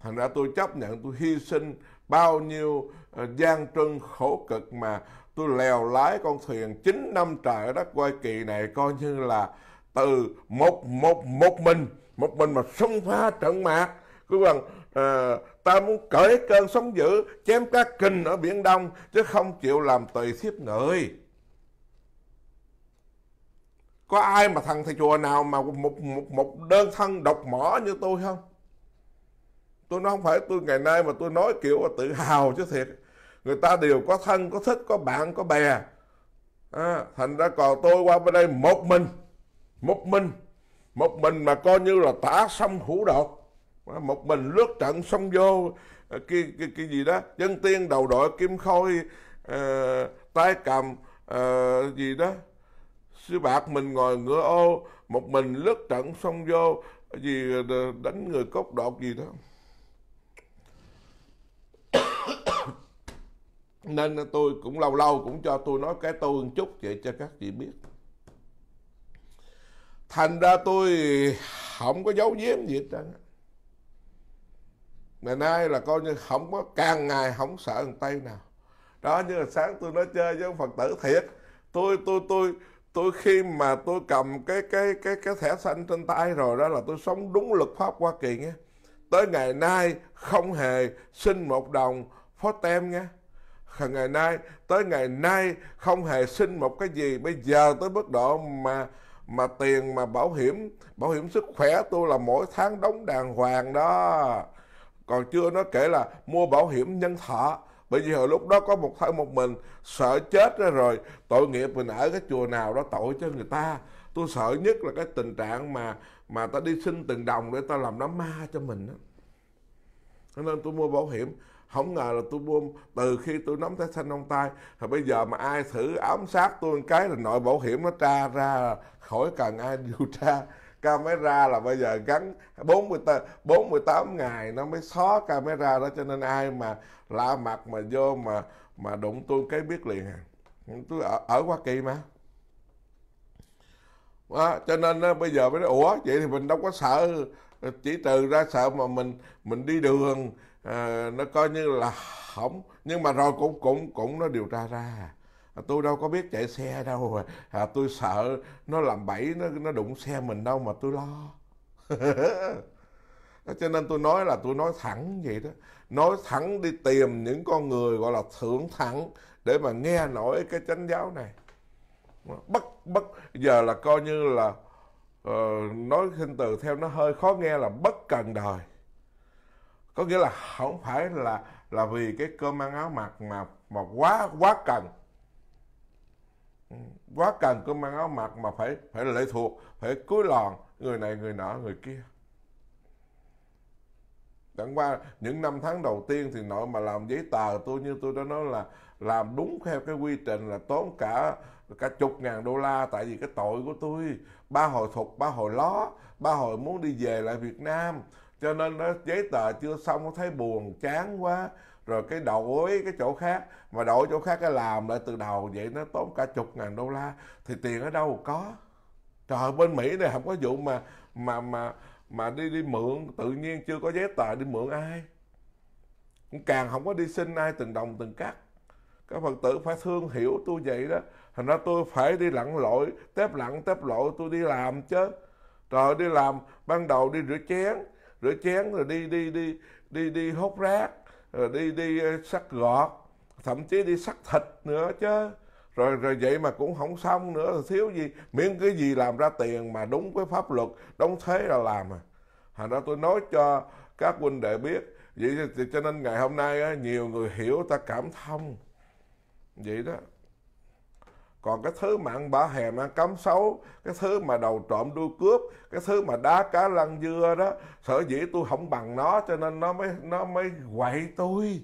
Thành ra tôi chấp nhận, tôi hy sinh bao nhiêu gian truân khổ cực mà tôi lèo lái con thuyền chín năm trời ở đất Hoa Kỳ này, coi như là từ một một một mình, một mình mà xông phá trận mạc. Cứ bằng à, ta muốn cởi cơn sóng dữ, chém cá kình ở Biển Đông, chứ không chịu làm tùy thiếp người. Có ai mà thằng thầy chùa nào mà một, một, một đơn thân độc mỏ như tôi không? Tôi nói không phải tôi ngày nay mà tôi nói kiểu là tự hào chứ thiệt. Người ta đều có thân, có thích, có bạn, có bè. À, thành ra còn tôi qua bên đây một mình. Một mình. Một mình mà coi như là tả sông hữu đột. Một mình lướt trận sông vô. Cái, cái, cái gì đó. Dân tiên đầu đội kim khôi. Uh, tay cầm. Uh, gì đó. Sư bạc mình ngồi ngựa ô. Một mình lướt trận sông vô. Gì đánh người cốt đột gì đó. Nên tôi cũng lâu lâu cũng cho tôi nói cái tôi một chút vậy cho các chị biết. Thành ra tôi không có giấu giếm gì hết trơn. Ngày nay là coi như không có, càng ngày không sợ thằng Tây nào. Đó, như là sáng tôi nói chơi với ông Phật tử thiệt. Tôi tôi tôi tôi khi mà tôi cầm cái cái cái cái thẻ xanh trên tay rồi đó là tôi sống đúng luật pháp Hoa Kỳ nghe. Tới ngày nay không hề xin một đồng phó tem nghe. Ngày nay, tới ngày nay không hề xin một cái gì. Bây giờ tới mức độ mà mà tiền mà bảo hiểm bảo hiểm sức khỏe tôi là mỗi tháng đóng đàng hoàng đó. Còn chưa nói kể là mua bảo hiểm nhân thọ. Bởi vì hồi lúc đó có một thân một mình, sợ chết ra rồi, tội nghiệp mình ở cái chùa nào đó tội cho người ta. Tôi sợ nhất là cái tình trạng mà mà ta đi xin từng đồng để ta làm đám ma cho mình đó. Cho nên tôi mua bảo hiểm. Không ngờ là tôi buông từ khi tôi nắm thẻ xanh trong tay. Rồi bây giờ mà ai thử ám sát tôi một cái là nội bảo hiểm nó tra ra, khỏi cần ai điều tra. Camera là bây giờ gắn bốn mươi tám ngày nó mới xóa camera đó. Cho nên ai mà lạ mặt mà vô mà mà đụng tôi cái biết liền à. Tôi ở, ở Hoa Kỳ mà. À, cho nên á, bây giờ mới nói, ủa vậy thì mình đâu có sợ, chỉ trừ ra sợ mà mình mình đi đường à, nó coi như là hỏng. Nhưng mà rồi cũng cũng cũng nó điều tra ra à, tôi đâu có biết chạy xe đâu à, tôi sợ nó làm bẫy, nó nó đụng xe mình đâu mà tôi lo. Cho nên tôi nói là tôi nói thẳng vậy đó, nói thẳng đi tìm những con người gọi là thượng thẳng để mà nghe nổi cái chánh giáo này. Bất bất giờ là coi như là uh, nói khinh từ theo nó hơi khó nghe là bất cần đời, có nghĩa là không phải là là vì cái cơm ăn áo mặc mà mà quá quá cần quá cần cơm ăn áo mặc mà phải phải lệ thuộc, phải cúi lòn người này người nọ người kia. Chẳng qua những năm tháng đầu tiên thì nội mà làm giấy tờ tôi, như tôi đã nói là làm đúng theo cái quy trình là tốn cả cả chục ngàn đô la. Tại vì cái tội của tôi ba hồi thục, ba hồi ló, ba hồi muốn đi về lại Việt Nam, cho nên đó, giấy tờ chưa xong nó thấy buồn chán quá rồi cái đổi cái chỗ khác, mà đổi chỗ khác cái làm lại từ đầu, vậy nó tốn cả chục ngàn đô la thì tiền ở đâu có. Trời ơi, bên Mỹ này không có vụ mà mà mà mà đi đi mượn, tự nhiên chưa có giấy tờ đi mượn ai, cũng càng không có đi xin ai từng đồng từng cắt. Các Phật tử phải thương hiểu tôi vậy đó, thành ra tôi phải đi lặn lội, tép lặn tép lội tôi đi làm chứ. Rồi đi làm ban đầu đi rửa chén, rửa chén rồi đi đi đi đi đi hốt rác, rồi đi đi sắt gọt, thậm chí đi sắt thịt nữa chứ. Rồi rồi vậy mà cũng không xong nữa, thiếu gì, miễn cái gì làm ra tiền mà đúng với pháp luật, đóng thuế là làm à. Thành ra tôi nói cho các huynh đệ biết, vậy thì cho nên ngày hôm nay nhiều người hiểu ta cảm thông. Vậy đó. Còn cái thứ mà ăn bả hèm, ăn cấm xấu, cái thứ mà đầu trộm đuôi cướp, cái thứ mà đá cá lăn dưa đó, sở dĩ tôi không bằng nó cho nên nó mới nó mới quậy tôi.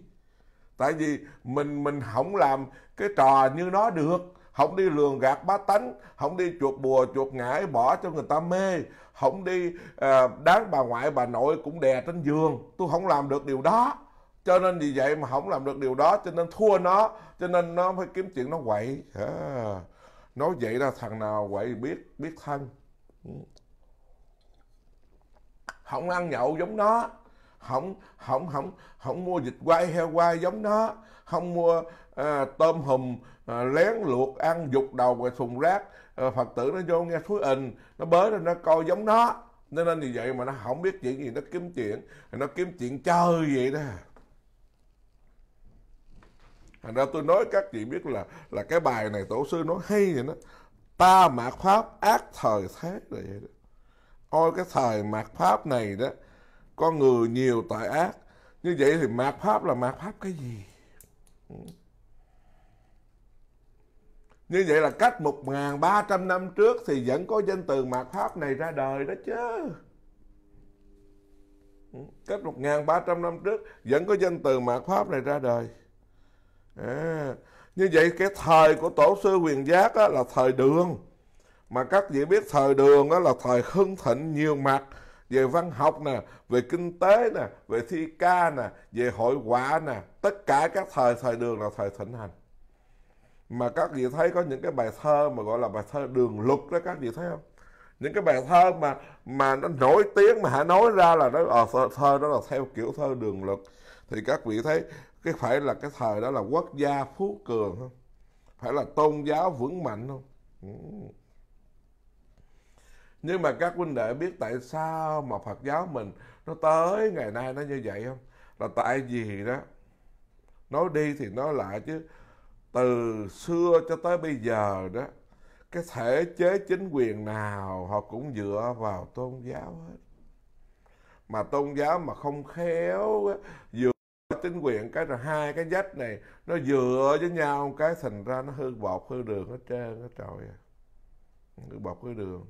Tại vì mình mình không làm cái trò như nó được, không đi lường gạt bá tánh, không đi chuột bùa chuột ngải bỏ cho người ta mê, không đi à, đáng bà ngoại bà nội cũng đè trên giường. Tôi không làm được điều đó, cho nên vì vậy mà không làm được điều đó cho nên thua nó, cho nên nó phải kiếm chuyện nó quậy à. Nói vậy là thằng nào quậy biết biết thân, không ăn nhậu giống nó, không không không không mua vịt quay heo quay giống nó, không mua à, tôm hùm à, lén luộc ăn dục đầu và thùng rác à, Phật tử nó vô nghe thúi ình nó bới lên nó coi giống nó, nên nên vì vậy mà nó không biết chuyện gì nó kiếm chuyện, nó kiếm chuyện chơi vậy đó. Thành ra tôi nói các chị biết là là cái bài này tổ sư nói hay vậy đó. Ta mạt pháp ác thời thế rồi vậy đó. Ôi cái thời mạt pháp này đó, con người nhiều tội ác. Như vậy thì mạt pháp là mạt pháp cái gì? Như vậy là cách một ngàn ba trăm năm trước thì vẫn có danh từ mạt pháp này ra đời đó chứ. Cách một ngàn ba trăm năm trước vẫn có danh từ mạt pháp này ra đời. À, như vậy cái thời của tổ sư Huyền Giác á, là thời Đường. Mà các vị biết thời Đường á, là thời hưng thịnh nhiều mặt, về văn học nè, về kinh tế nè, về thi ca nè, về hội họa nè. Tất cả các thời thời Đường là thời thịnh hành. Mà các vị thấy có những cái bài thơ mà gọi là bài thơ Đường Luật đó, các vị thấy không? Những cái bài thơ mà mà nó nổi tiếng mà hả, nói ra là nó ờ, thơ, thơ đó là theo kiểu thơ Đường Luật. Thì các vị thấy cái phải là cái thời đó là quốc gia phú cường không? Phải là tôn giáo vững mạnh không? Ừ. Nhưng mà các huynh đệ biết tại sao mà Phật giáo mình nó tới ngày nay nó như vậy không? Là tại vì đó, nói đi thì nói lại chứ từ xưa cho tới bây giờ đó, cái thể chế chính quyền nào họ cũng dựa vào tôn giáo hết. Mà tôn giáo mà không khéo dựa chính quyền cái, rồi hai cái dách này nó dựa với nhau cái thành ra nó hư bột hư đường hết trơn hết trời, hư bột hư đường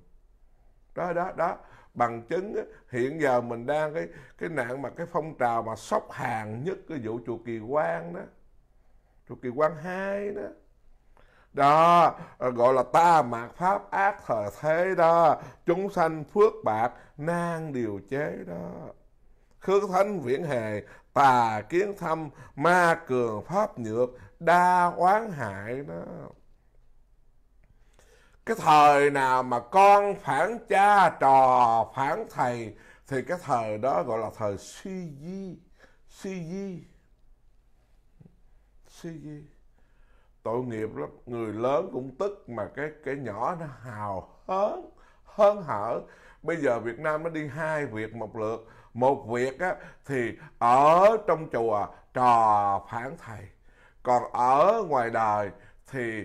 đó đó đó. Bằng chứng á, hiện giờ mình đang cái cái nạn mà cái phong trào mà sốc hàng nhất cái vụ chùa Kỳ Quan đó, chùa Kỳ Quan hai đó đó, gọi là ta mạt pháp ác thời thế đó, chúng sanh phước bạc nan điều chế đó, khước thánh viễn hề tà kiến thâm ma cường pháp nhược đa oán hại đó. Cái thời nào mà con phản cha trò phản thầy thì cái thời đó gọi là thời suy di. Suy di Suy di tội nghiệp lắm. Người lớn cũng tức mà cái cái nhỏ nó hào hớn hớn hở. Bây giờ Việt Nam nó đi hai việc một lượt. Một việc á, thì ở trong chùa trò phản thầy, còn ở ngoài đời thì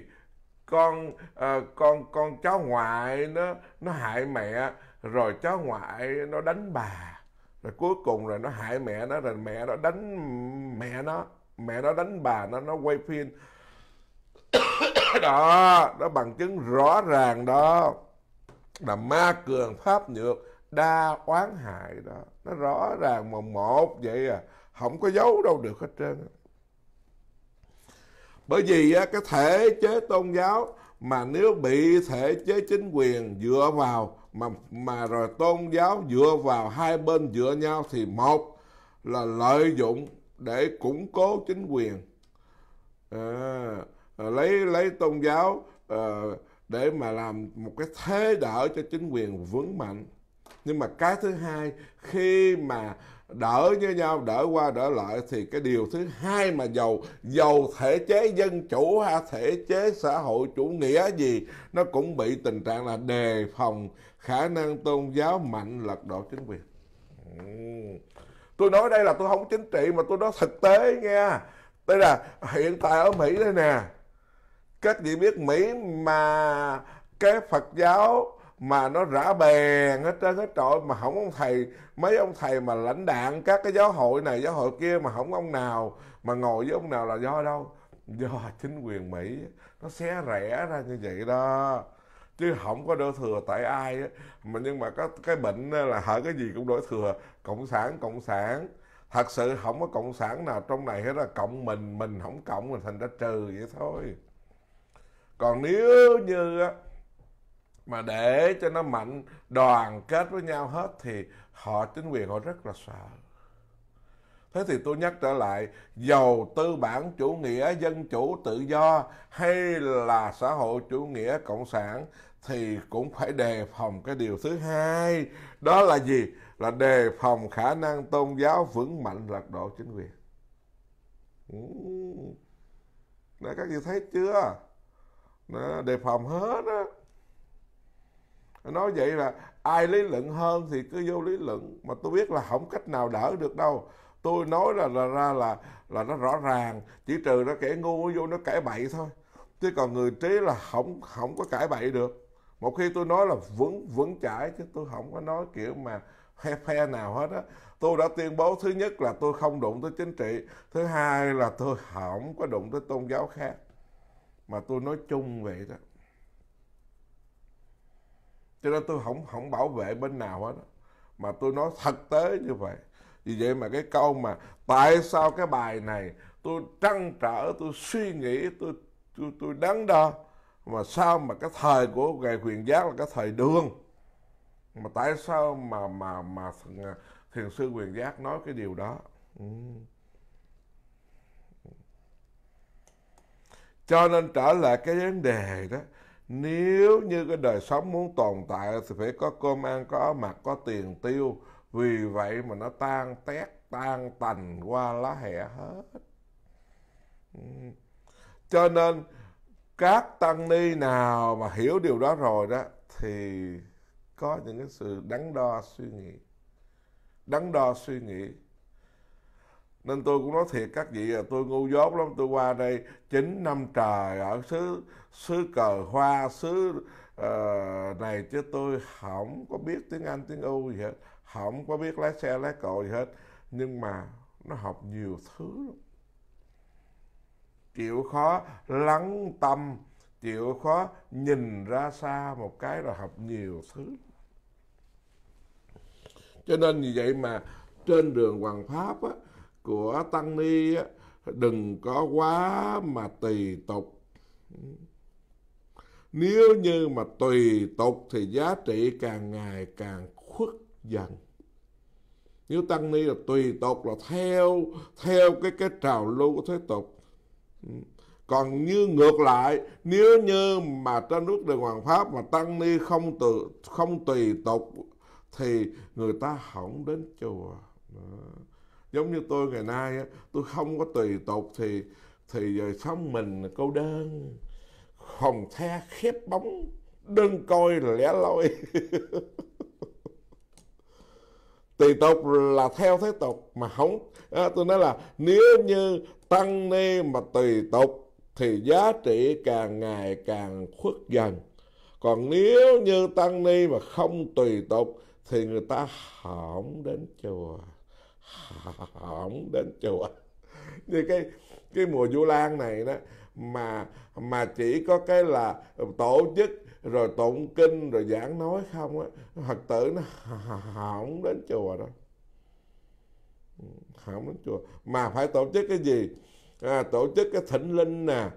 con uh, con con cháu ngoại nó nó hại mẹ, rồi cháu ngoại nó đánh bà, rồi cuối cùng rồi nó hại mẹ nó, rồi mẹ nó đánh mẹ nó, mẹ nó đánh bà nó, nó quay phim. Đó, đó bằng chứng rõ ràng đó là ma cường pháp nhược, đa oán hại đó, nó rõ ràng mà một vậy à, không có giấu đâu được hết trơn. Bởi vì cái thể chế tôn giáo mà nếu bị thể chế chính quyền dựa vào, mà mà rồi tôn giáo dựa vào, hai bên dựa nhau, thì một là lợi dụng để củng cố chính quyền, à, lấy lấy tôn giáo à, để mà làm một cái thế đỡ cho chính quyền vững mạnh. Nhưng mà cái thứ hai, khi mà đỡ với nhau, đỡ qua đỡ lại, thì cái điều thứ hai mà dầu dầu thể chế dân chủ hay thể chế xã hội chủ nghĩa gì, nó cũng bị tình trạng là đề phòng khả năng tôn giáo mạnh lật đổ chính quyền. Tôi nói đây là tôi không chính trị mà tôi nói thực tế nha. Đây là hiện tại ở Mỹ đây nè. Các vị biết Mỹ mà cái Phật giáo mà nó rã bèn hết trơn hết trọi, mà không ông thầy, mấy ông thầy mà lãnh đạn các cái giáo hội này giáo hội kia, mà không ông nào mà ngồi với ông nào là do đâu? Do chính quyền Mỹ nó xé rẽ ra như vậy đó, chứ không có đổ thừa tại ai á. Mà nhưng mà có cái bệnh là hở cái gì cũng đổ thừa cộng sản cộng sản. Thật sự không có cộng sản nào trong này hết, là cộng mình, mình không cộng mình thành ra trừ vậy thôi. Còn nếu như á mà để cho nó mạnh, đoàn kết với nhau hết, thì họ chính quyền họ rất là sợ. Thế thì tôi nhắc trở lại, dầu tư bản chủ nghĩa dân chủ tự do hay là xã hội chủ nghĩa cộng sản, thì cũng phải đề phòng cái điều thứ hai. Đó là gì? Là đề phòng khả năng tôn giáo vững mạnh lật đổ chính quyền. Để các vị thấy chưa? Đó, đề phòng hết á. Nói vậy là ai lý luận hơn thì cứ vô lý luận, mà tôi biết là không cách nào đỡ được đâu. Tôi nói là ra là, là là nó rõ ràng, chỉ trừ nó kẻ ngu vô nó cãi bậy thôi, chứ còn người trí là không không có cãi bậy được. Một khi tôi nói là vững vững chãi, chứ tôi không có nói kiểu mà phe phe nào hết á. Tôi đã tuyên bố, thứ nhất là tôi không đụng tới chính trị, thứ hai là tôi không có đụng tới tôn giáo khác, mà tôi nói chung vậy đó. Cho nên tôi không không bảo vệ bên nào hết, mà tôi nói thực tế như vậy. Vì vậy mà cái câu mà tại sao cái bài này tôi trăn trở, tôi suy nghĩ, tôi tôi, tôi đắn đo, mà sao mà cái thời của Ngài Huyền Giác là cái thời Đường, mà tại sao mà mà mà Thiền sư Huyền Giác nói cái điều đó. Ừ. Cho nên trở lại cái vấn đề đó, nếu như cái đời sống muốn tồn tại thì phải có cơm ăn, có áo mặc, có tiền tiêu. Vì vậy mà nó tan tét, tan tành qua lá hẹ hết. Cho nên các tăng ni nào mà hiểu điều đó rồi đó, thì có những cái sự đắn đo suy nghĩ. Đắn đo suy nghĩ. Nên tôi cũng nói thiệt các vị, tôi ngu dốt lắm. Tôi qua đây chín năm trời ở xứ, xứ cờ hoa, xứ uh, này, chứ tôi không có biết tiếng Anh, tiếng U gì hết. Không có biết lái xe, lái cộ gì hết. Nhưng mà nó học nhiều thứ lắm. Chịu khó lắng tâm, chịu khó nhìn ra xa một cái, rồi học nhiều thứ. Cho nên vì vậy mà trên đường hoằng pháp á, của tăng ni á, đừng có quá mà tùy tục. Nếu như mà tùy tục thì giá trị càng ngày càng khuất dần. Nếu tăng ni là tùy tục, là theo theo cái cái trào lưu của thế tục, Còn như ngược lại, nếu như mà trên nước Đề Hoàng Pháp mà tăng ni không tự không tùy tục thì người ta không đến chùa. Đó. Giống như tôi ngày nay, tôi không có tùy tục thì thì rồi xong mình cô đơn, hồng the khép bóng, đơn coi lẻ loi. Tùy tục là theo thế tục mà không, à, tôi nói là nếu như tăng ni mà tùy tục thì giá trị càng ngày càng khuất dần. Còn nếu như tăng ni mà không tùy tục thì người ta hổng đến chùa, hổng đến chùa. Như cái cái mùa Vu Lan này đó mà mà chỉ có cái là tổ chức rồi tụng kinh rồi giảng nói không á, Phật tử nó hổng đến chùa đâu, hổng đến chùa. Mà phải tổ chức cái gì? À, tổ chức cái thỉnh linh nè,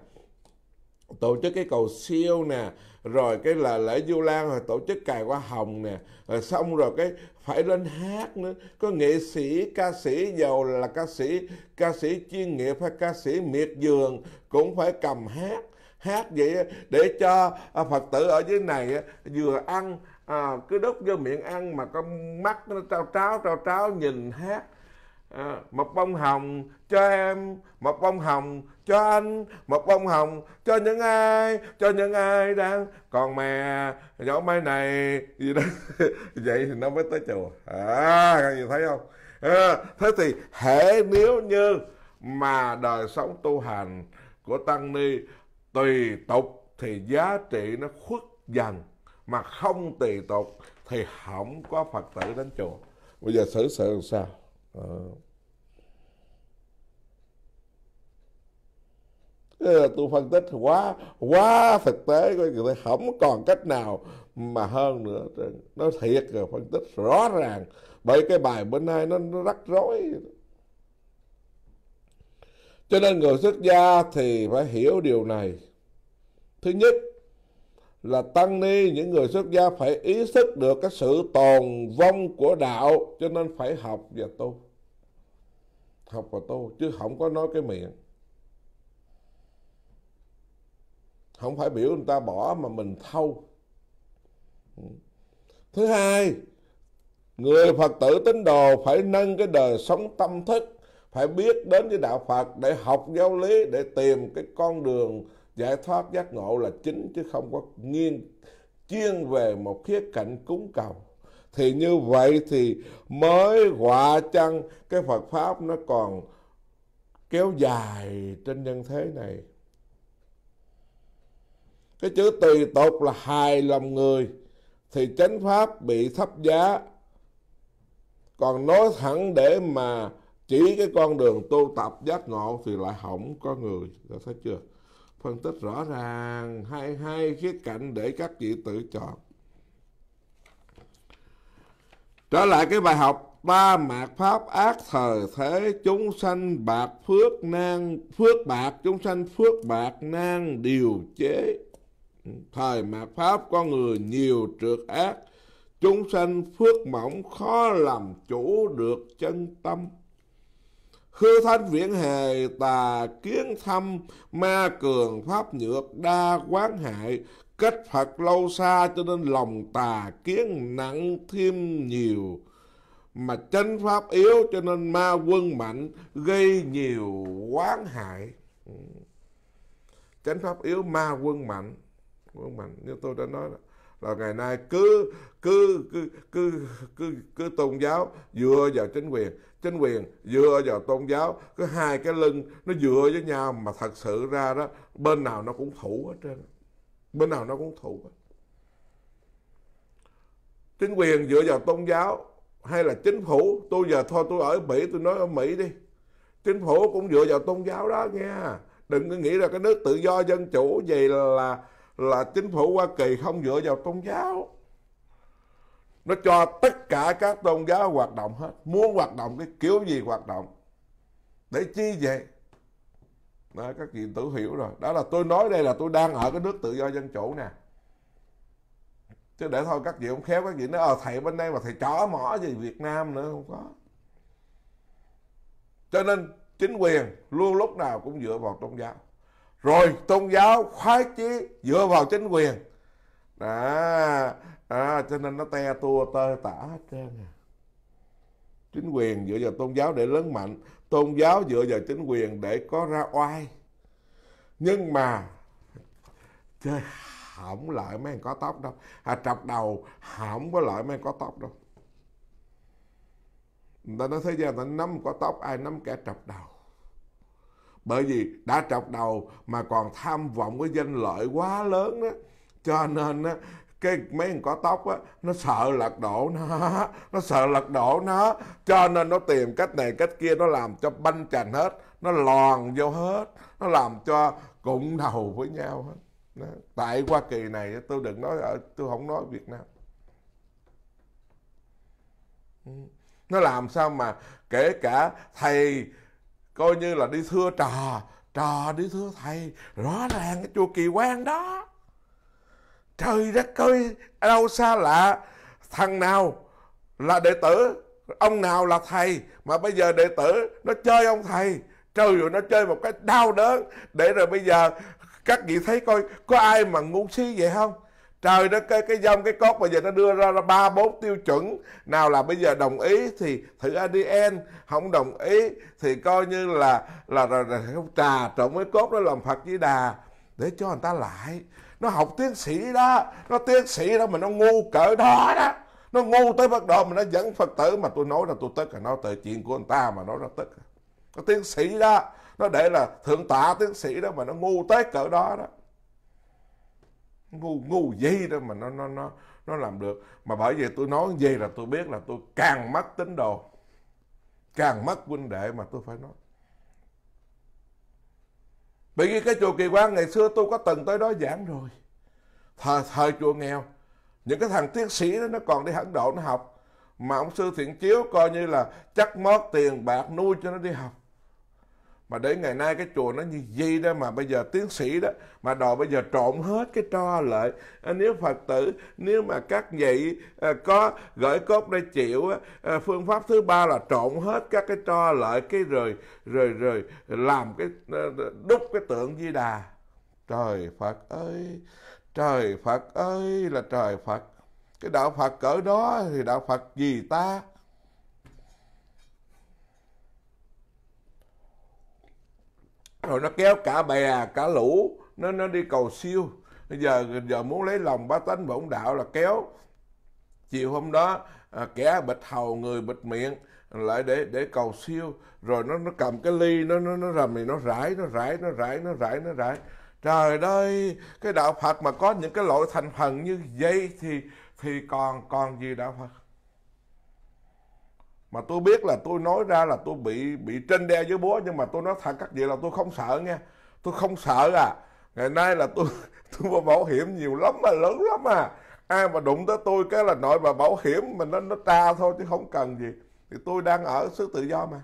tổ chức cái cầu siêu nè, rồi cái là lễ Vu Lan, rồi tổ chức cài hoa hồng nè, rồi xong rồi cái phải lên hát nữa. Có nghệ sĩ, ca sĩ, giàu là ca sĩ ca sĩ chuyên nghiệp hay ca sĩ miệt vườn cũng phải cầm hát, hát vậy để cho Phật tử ở dưới này vừa ăn à, cứ đút vô miệng ăn mà con mắt nó trao tráo trao tráo nhìn hát. À, một bông hồng cho em, một bông hồng cho anh, một bông hồng cho những ai, cho những ai đang còn mẹ nhỏ mai này gì đó. Vậy thì nó mới tới chùa. À, các bạn thấy không? À, thế thì hễ nếu như mà đời sống tu hành của tăng ni tùy tục thì giá trị nó khuất dần, mà không tùy tục thì không có Phật tử đến chùa. Bây giờ xử sự làm sao? À. Tôi phân tích quá quá thực tế, người ta không còn cách nào mà hơn nữa, nó thiệt rồi, phân tích rõ ràng, bởi cái bài bữa nay nó, nó rắc rối. Cho nên người xuất gia thì phải hiểu điều này. Thứ nhất là tăng ni, những người xuất gia phải ý thức được cái sự tồn vong của đạo, cho nên phải học và tu, học và tu chứ không có nói cái miệng. Không phải biểu người ta bỏ mà mình thâu. Thứ hai, người Phật tử tín đồ phải nâng cái đời sống tâm thức, phải biết đến với đạo Phật để học giáo lý, để tìm cái con đường giải thoát giác ngộ là chính, chứ không có nghiêng chuyên về một khía cạnh cúng cầu. Thì như vậy thì mới họa chăng cái Phật Pháp nó còn kéo dài trên nhân thế này. Cái chữ tùy tục là hài lòng người thì chánh Pháp bị thấp giá. Còn nói thẳng để mà chỉ cái con đường tu tập giác ngộ thì lại không có người. Đã thấy chưa? Phân tích rõ ràng, hai hai khía cạnh để các vị tự chọn. Trở lại cái bài học ba mạt pháp ác thời thế, chúng sanh bạc phước nan, phước bạc, chúng sanh phước bạc nan điều chế. Thời mạt pháp con người nhiều trượt ác, chúng sanh phước mỏng khó làm chủ được chân tâm. Khư thanh viễn hề tà kiến thâm, ma cường pháp nhược đa quán hại. Cách Phật lâu xa cho nên lòng tà kiến nặng thêm nhiều, mà chánh pháp yếu cho nên ma quân mạnh gây nhiều quán hại. Chánh pháp yếu, ma quân mạnh, quân mạnh như tôi đã nói đó. Là ngày nay cứ cứ cứ cứ cứ, cứ tôn giáo dựa vào chính quyền, chính quyền dựa vào tôn giáo, cứ hai cái lưng nó dựa với nhau, mà thật sự ra đó bên nào nó cũng thủ hết trơn, bên nào nó cũng thủ hết. Chính quyền dựa vào tôn giáo hay là chính phủ, tôi giờ thôi tôi ở Mỹ, tôi nói ở Mỹ đi, chính phủ cũng dựa vào tôn giáo đó nha. Đừng có nghĩ là cái nước tự do dân chủ vậy là là chính phủ Hoa Kỳ không dựa vào tôn giáo. Nó cho tất cả các tôn giáo hoạt động hết, muốn hoạt động cái kiểu gì hoạt động. Để chi vậy? Đó, các vị tự hiểu rồi. Đó là tôi nói đây là tôi đang ở cái nước tự do dân chủ nè. Chứ để thôi các vị không khéo các vị nói ờ thầy bên đây mà thầy chó mỏ gì Việt Nam nữa, không có. Cho nên chính quyền luôn lúc nào cũng dựa vào tôn giáo. Rồi tôn giáo khoái chí dựa vào chính quyền. Đó, đó, cho nên nó te tua tơi tả hết trơn. Chính quyền dựa vào tôn giáo để lớn mạnh, tôn giáo dựa vào chính quyền để có ra oai. Nhưng mà chơi hỏng lại mấy anh có tóc đâu, à, trọc đầu hỏng với lại mấy anh có tóc đâu. Người ta nói thế gian ta nắm có tóc, ai nắm kẻ trọc đầu. Bởi vì đã trọc đầu mà còn tham vọng với danh lợi quá lớn đó, cho nên á, cái mấy người có tóc á, nó sợ lật đổ nó, nó sợ lật đổ nó, cho nên nó tìm cách này cách kia, nó làm cho banh chành hết, nó lòn vô hết, nó làm cho cụng đầu với nhau hết. Đó. Tại Hoa Kỳ này tôi đừng nói ở, tôi không nói Việt Nam. Nó làm sao mà kể cả thầy coi như là đi thưa trò, trò đi thưa thầy, rõ ràng cái chùa Kỳ Quan đó. Trời đất ơi, đâu xa lạ, thằng nào là đệ tử, ông nào là thầy, mà bây giờ đệ tử nó chơi ông thầy, trời ơi, nó chơi một cái đau đớn, để rồi bây giờ các vị thấy coi có ai mà ngu si vậy không? Trời đất ơi, cái dòng cái cốt bây giờ nó đưa ra ba bốn tiêu chuẩn, nào là bây giờ đồng ý thì thử a đê en, không đồng ý thì coi như là là, là, là không trà trộn với cốt, nó làm Phật Di Đà để cho người ta lại. Nó học tiến sĩ đó, nó tiến sĩ đó mà nó ngu cỡ đó đó, nó ngu tới bắt đầu mà nó dẫn Phật tử. Mà tôi nói là tôi tức, là nó tới chuyện của người ta mà nó nó tức. Nó tiến sĩ đó, nó để là thượng tọa tiến sĩ đó mà nó ngu tới cỡ đó đó. Ngu ngu gì đó mà nó nó nó nó làm được. Mà bởi vì tôi nói gì là tôi biết là tôi càng mất tín đồ, càng mất huynh đệ mà tôi phải nói. Bởi vì cái chùa Kỳ Quan ngày xưa tôi có từng tới đó giảng rồi. Thời, thời chùa nghèo, những cái thằng tiến sĩ đó nó còn đi Ấn Độ nó học. Mà ông sư Thiện Chiếu coi như là chắc mót tiền bạc nuôi cho nó đi học. Mà để ngày nay cái chùa nó như gì đó mà bây giờ tiến sĩ đó, mà đòi bây giờ trộn hết cái tro lại. Nếu Phật tử, nếu mà các vị có gửi cốt đây chịu, phương pháp thứ ba là trộn hết các cái tro lại, cái rồi, rồi, rồi làm cái, đúc cái tượng Di Đà. Trời Phật ơi, trời Phật ơi là trời Phật. Cái đạo Phật cỡ đó thì đạo Phật gì ta? Rồi nó kéo cả bè cả lũ, nó nó đi cầu siêu. Bây giờ giờ muốn lấy lòng bá tánh bổn đạo là kéo. Chiều hôm đó à, kẻ bịt hầu người bịt miệng lại để để cầu siêu. Rồi nó nó cầm cái ly nó nó nó rầm thì nó rải nó rải nó rải nó rải nó rải. Trời ơi, cái đạo Phật mà có những cái loại thành phần như vậy thì thì còn còn gì đạo Phật. Mà tôi biết là tôi nói ra là tôi bị bị trên đe với búa, nhưng mà tôi nói thật các vị là tôi không sợ nha. Tôi không sợ à. Ngày nay là tôi tôi mua bảo hiểm nhiều lắm mà, lớn lắm à. Ai mà đụng tới tôi cái là nội bà bảo hiểm mình nó nó tra thôi chứ không cần gì. Thì tôi đang ở xứ tự do mà.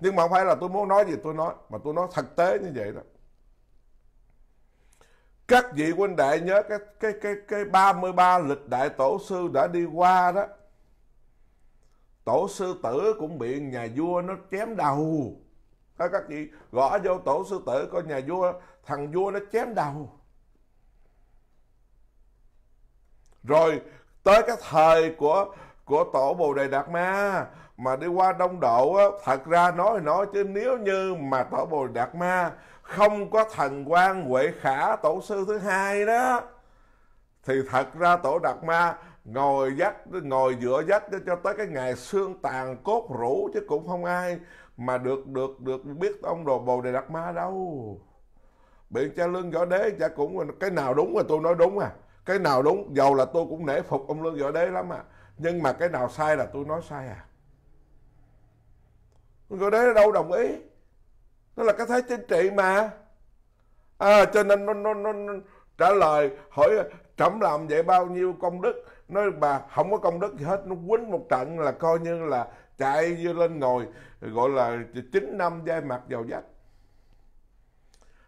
Nhưng mà không phải là tôi muốn nói gì tôi nói, mà tôi nói thực tế như vậy đó. Các vị huynh đệ nhớ cái cái cái cái ba mươi ba lịch đại tổ sư đã đi qua đó. Tổ sư tử cũng bị nhà vua nó chém đầu. Thôi các chị gõ vô tổ sư tử coi nhà vua, thằng vua nó chém đầu. Rồi tới cái thời của của tổ Bồ Đề Đạt Ma mà đi qua Đông Độ á, thật ra nói nói chứ nếu như mà tổ Bồ Đề Đạt Ma không có thần Quang Huệ Khả tổ sư thứ hai đó thì thật ra tổ Đạt Ma ngồi dắt, ngồi dựa dắt cho tới cái ngày xương tàn cốt rũ chứ cũng không ai mà được được được biết ông đồ Bồ Đề Đạt Ma đâu. Biện cha Lương Võ Đế cha cũng cái nào đúng là tôi nói đúng à, cái nào đúng dầu là tôi cũng nể phục ông Lương Võ Đế lắm à, nhưng mà cái nào sai là tôi nói sai à. Lương Võ Đế nó đâu đồng ý, nó là cái thế chính trị mà, à, cho nên nó, nó, nó, nó trả lời hỏi trẫm làm vậy bao nhiêu công đức, nói bà không có công đức gì hết. Nó quýnh một trận là coi như là chạy vô lên ngồi, gọi là chín năm dai mặt vào vách.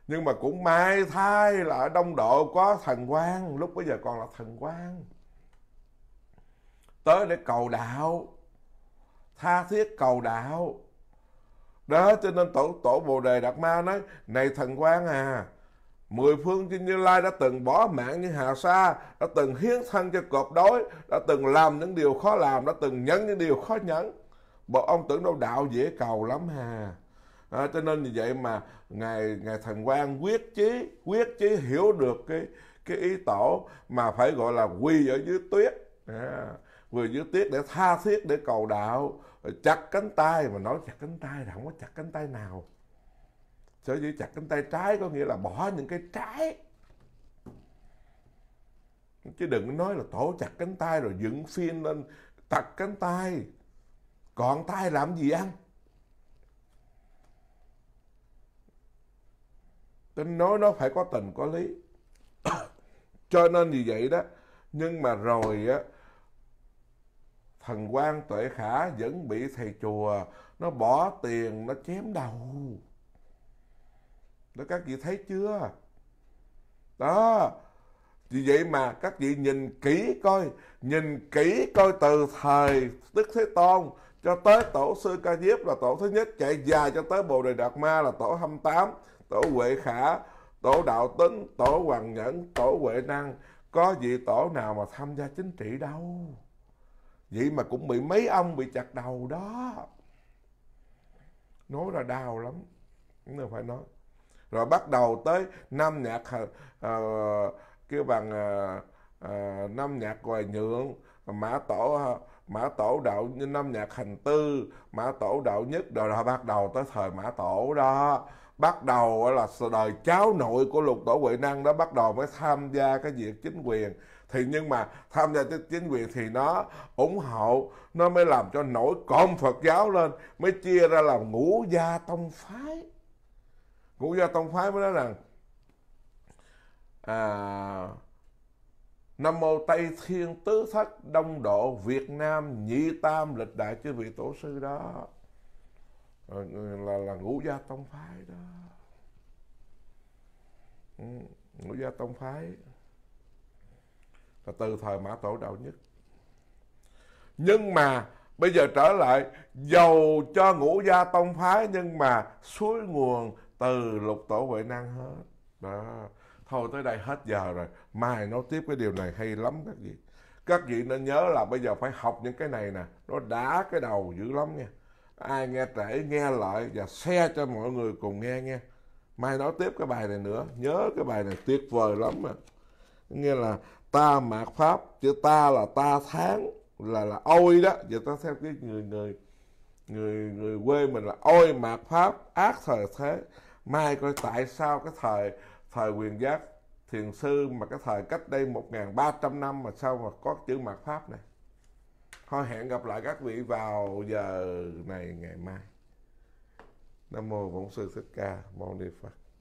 Nhưng mà cũng may thay là ở Đông Độ có thần Quang, lúc bây giờ còn là thần Quang, tới để cầu đạo, tha thiết cầu đạo. Đó cho nên tổ, tổ Bồ Đề Đạt Ma nói: này Thần Quang à, mười phương trên Như Lai đã từng bỏ mạng như hà sa, đã từng hiến thân cho cọp đói, đã từng làm những điều khó làm, đã từng nhẫn những điều khó nhẫn. Bọn ông tưởng đâu đạo dễ cầu lắm hà. À, cho nên như vậy mà Ngài, Ngài Thần Quang quyết chí, quyết chí hiểu được cái, cái ý tổ mà phải gọi là quy ở dưới tuyết. À, quy ở dưới tuyết để tha thiết, để cầu đạo. Chặt cánh tay, mà nói chặt cánh tay là không có chặt cánh tay nào. Sở dĩ chặt cánh tay trái có nghĩa là bỏ những cái trái. Chứ đừng nói là tổ chặt cánh tay rồi dựng phim lên tặc cánh tay. Còn tay làm gì ăn? Tính nói nó phải có tình có lý. Cho nên vì vậy đó. Nhưng mà rồi á, Thần Quang Tuệ Khả vẫn bị thầy chùa nó bỏ tiền nó chém đầu. Đó các vị thấy chưa? Đó. Vì vậy mà các vị nhìn kỹ coi, nhìn kỹ coi từ thời Đức Thế Tôn cho tới tổ sư Ca Diếp là tổ thứ nhất, chạy dài cho tới Bồ Đề Đạt Ma là tổ hai mươi tám, tổ Huệ Khả, tổ Đạo Tấn, tổ Hoàng Nhẫn, tổ Huệ Năng. Có vị tổ nào mà tham gia chính trị đâu. Vậy mà cũng bị mấy ông bị chặt đầu đó. Nói ra đau lắm. Nên phải nói. Rồi bắt đầu tới năm nhạc uh, kêu bằng uh, uh, năm nhạc Hoài Nhượng, Mã Tổ Mã Tổ Đạo, năm nhạc Hành Tư, Mã Tổ Đạo Nhất, rồi, rồi bắt đầu tới thời Mã Tổ đó. Bắt đầu là đời cháu nội của lục tổ Huệ Năng đó bắt đầu mới tham gia cái việc chính quyền. Thì nhưng mà tham gia chính quyền thì nó ủng hộ, nó mới làm cho nổi cộm Phật giáo lên, mới chia ra làm Ngũ Gia Tông Phái. Ngũ Gia Tông Phái mới nói rằng à, Nam Mô Tây Thiên Tứ Thất Đông Độ Việt Nam Nhị Tam Lịch Đại Chư Vị Tổ Sư đó. Là, là Ngũ Gia Tông Phái đó. Ừ, Ngũ Gia Tông Phái là từ thời Mã Tổ Đạo Nhất. Nhưng mà bây giờ trở lại, dầu cho Ngũ Gia Tông Phái nhưng mà suối nguồn từ lục tổ Huệ Năng hết đó. Thôi tới đây hết giờ rồi, mai nói tiếp cái điều này hay lắm các vị. Các vị nên nhớ là bây giờ phải học những cái này nè, nó đã cái đầu dữ lắm nha. Ai nghe trễ nghe lại và share cho mọi người cùng nghe nghe. Mai nói tiếp cái bài này nữa. Nhớ cái bài này tuyệt vời lắm à. Nghe là ta mạt pháp, chữ ta là ta tháng, là là ôi đó. Giờ ta theo cái người người người người quê mình là ôi mạt pháp ác thời thế. Mai coi tại sao cái thời thời Huyền Giác thiền sư mà cái thời cách đây một nghìn ba trăm năm mà sao mà có chữ mạt pháp này. Thôi hẹn gặp lại các vị vào giờ này ngày mai. Nam Mô Bổn Sư Thích Ca Mâu Ni Phật.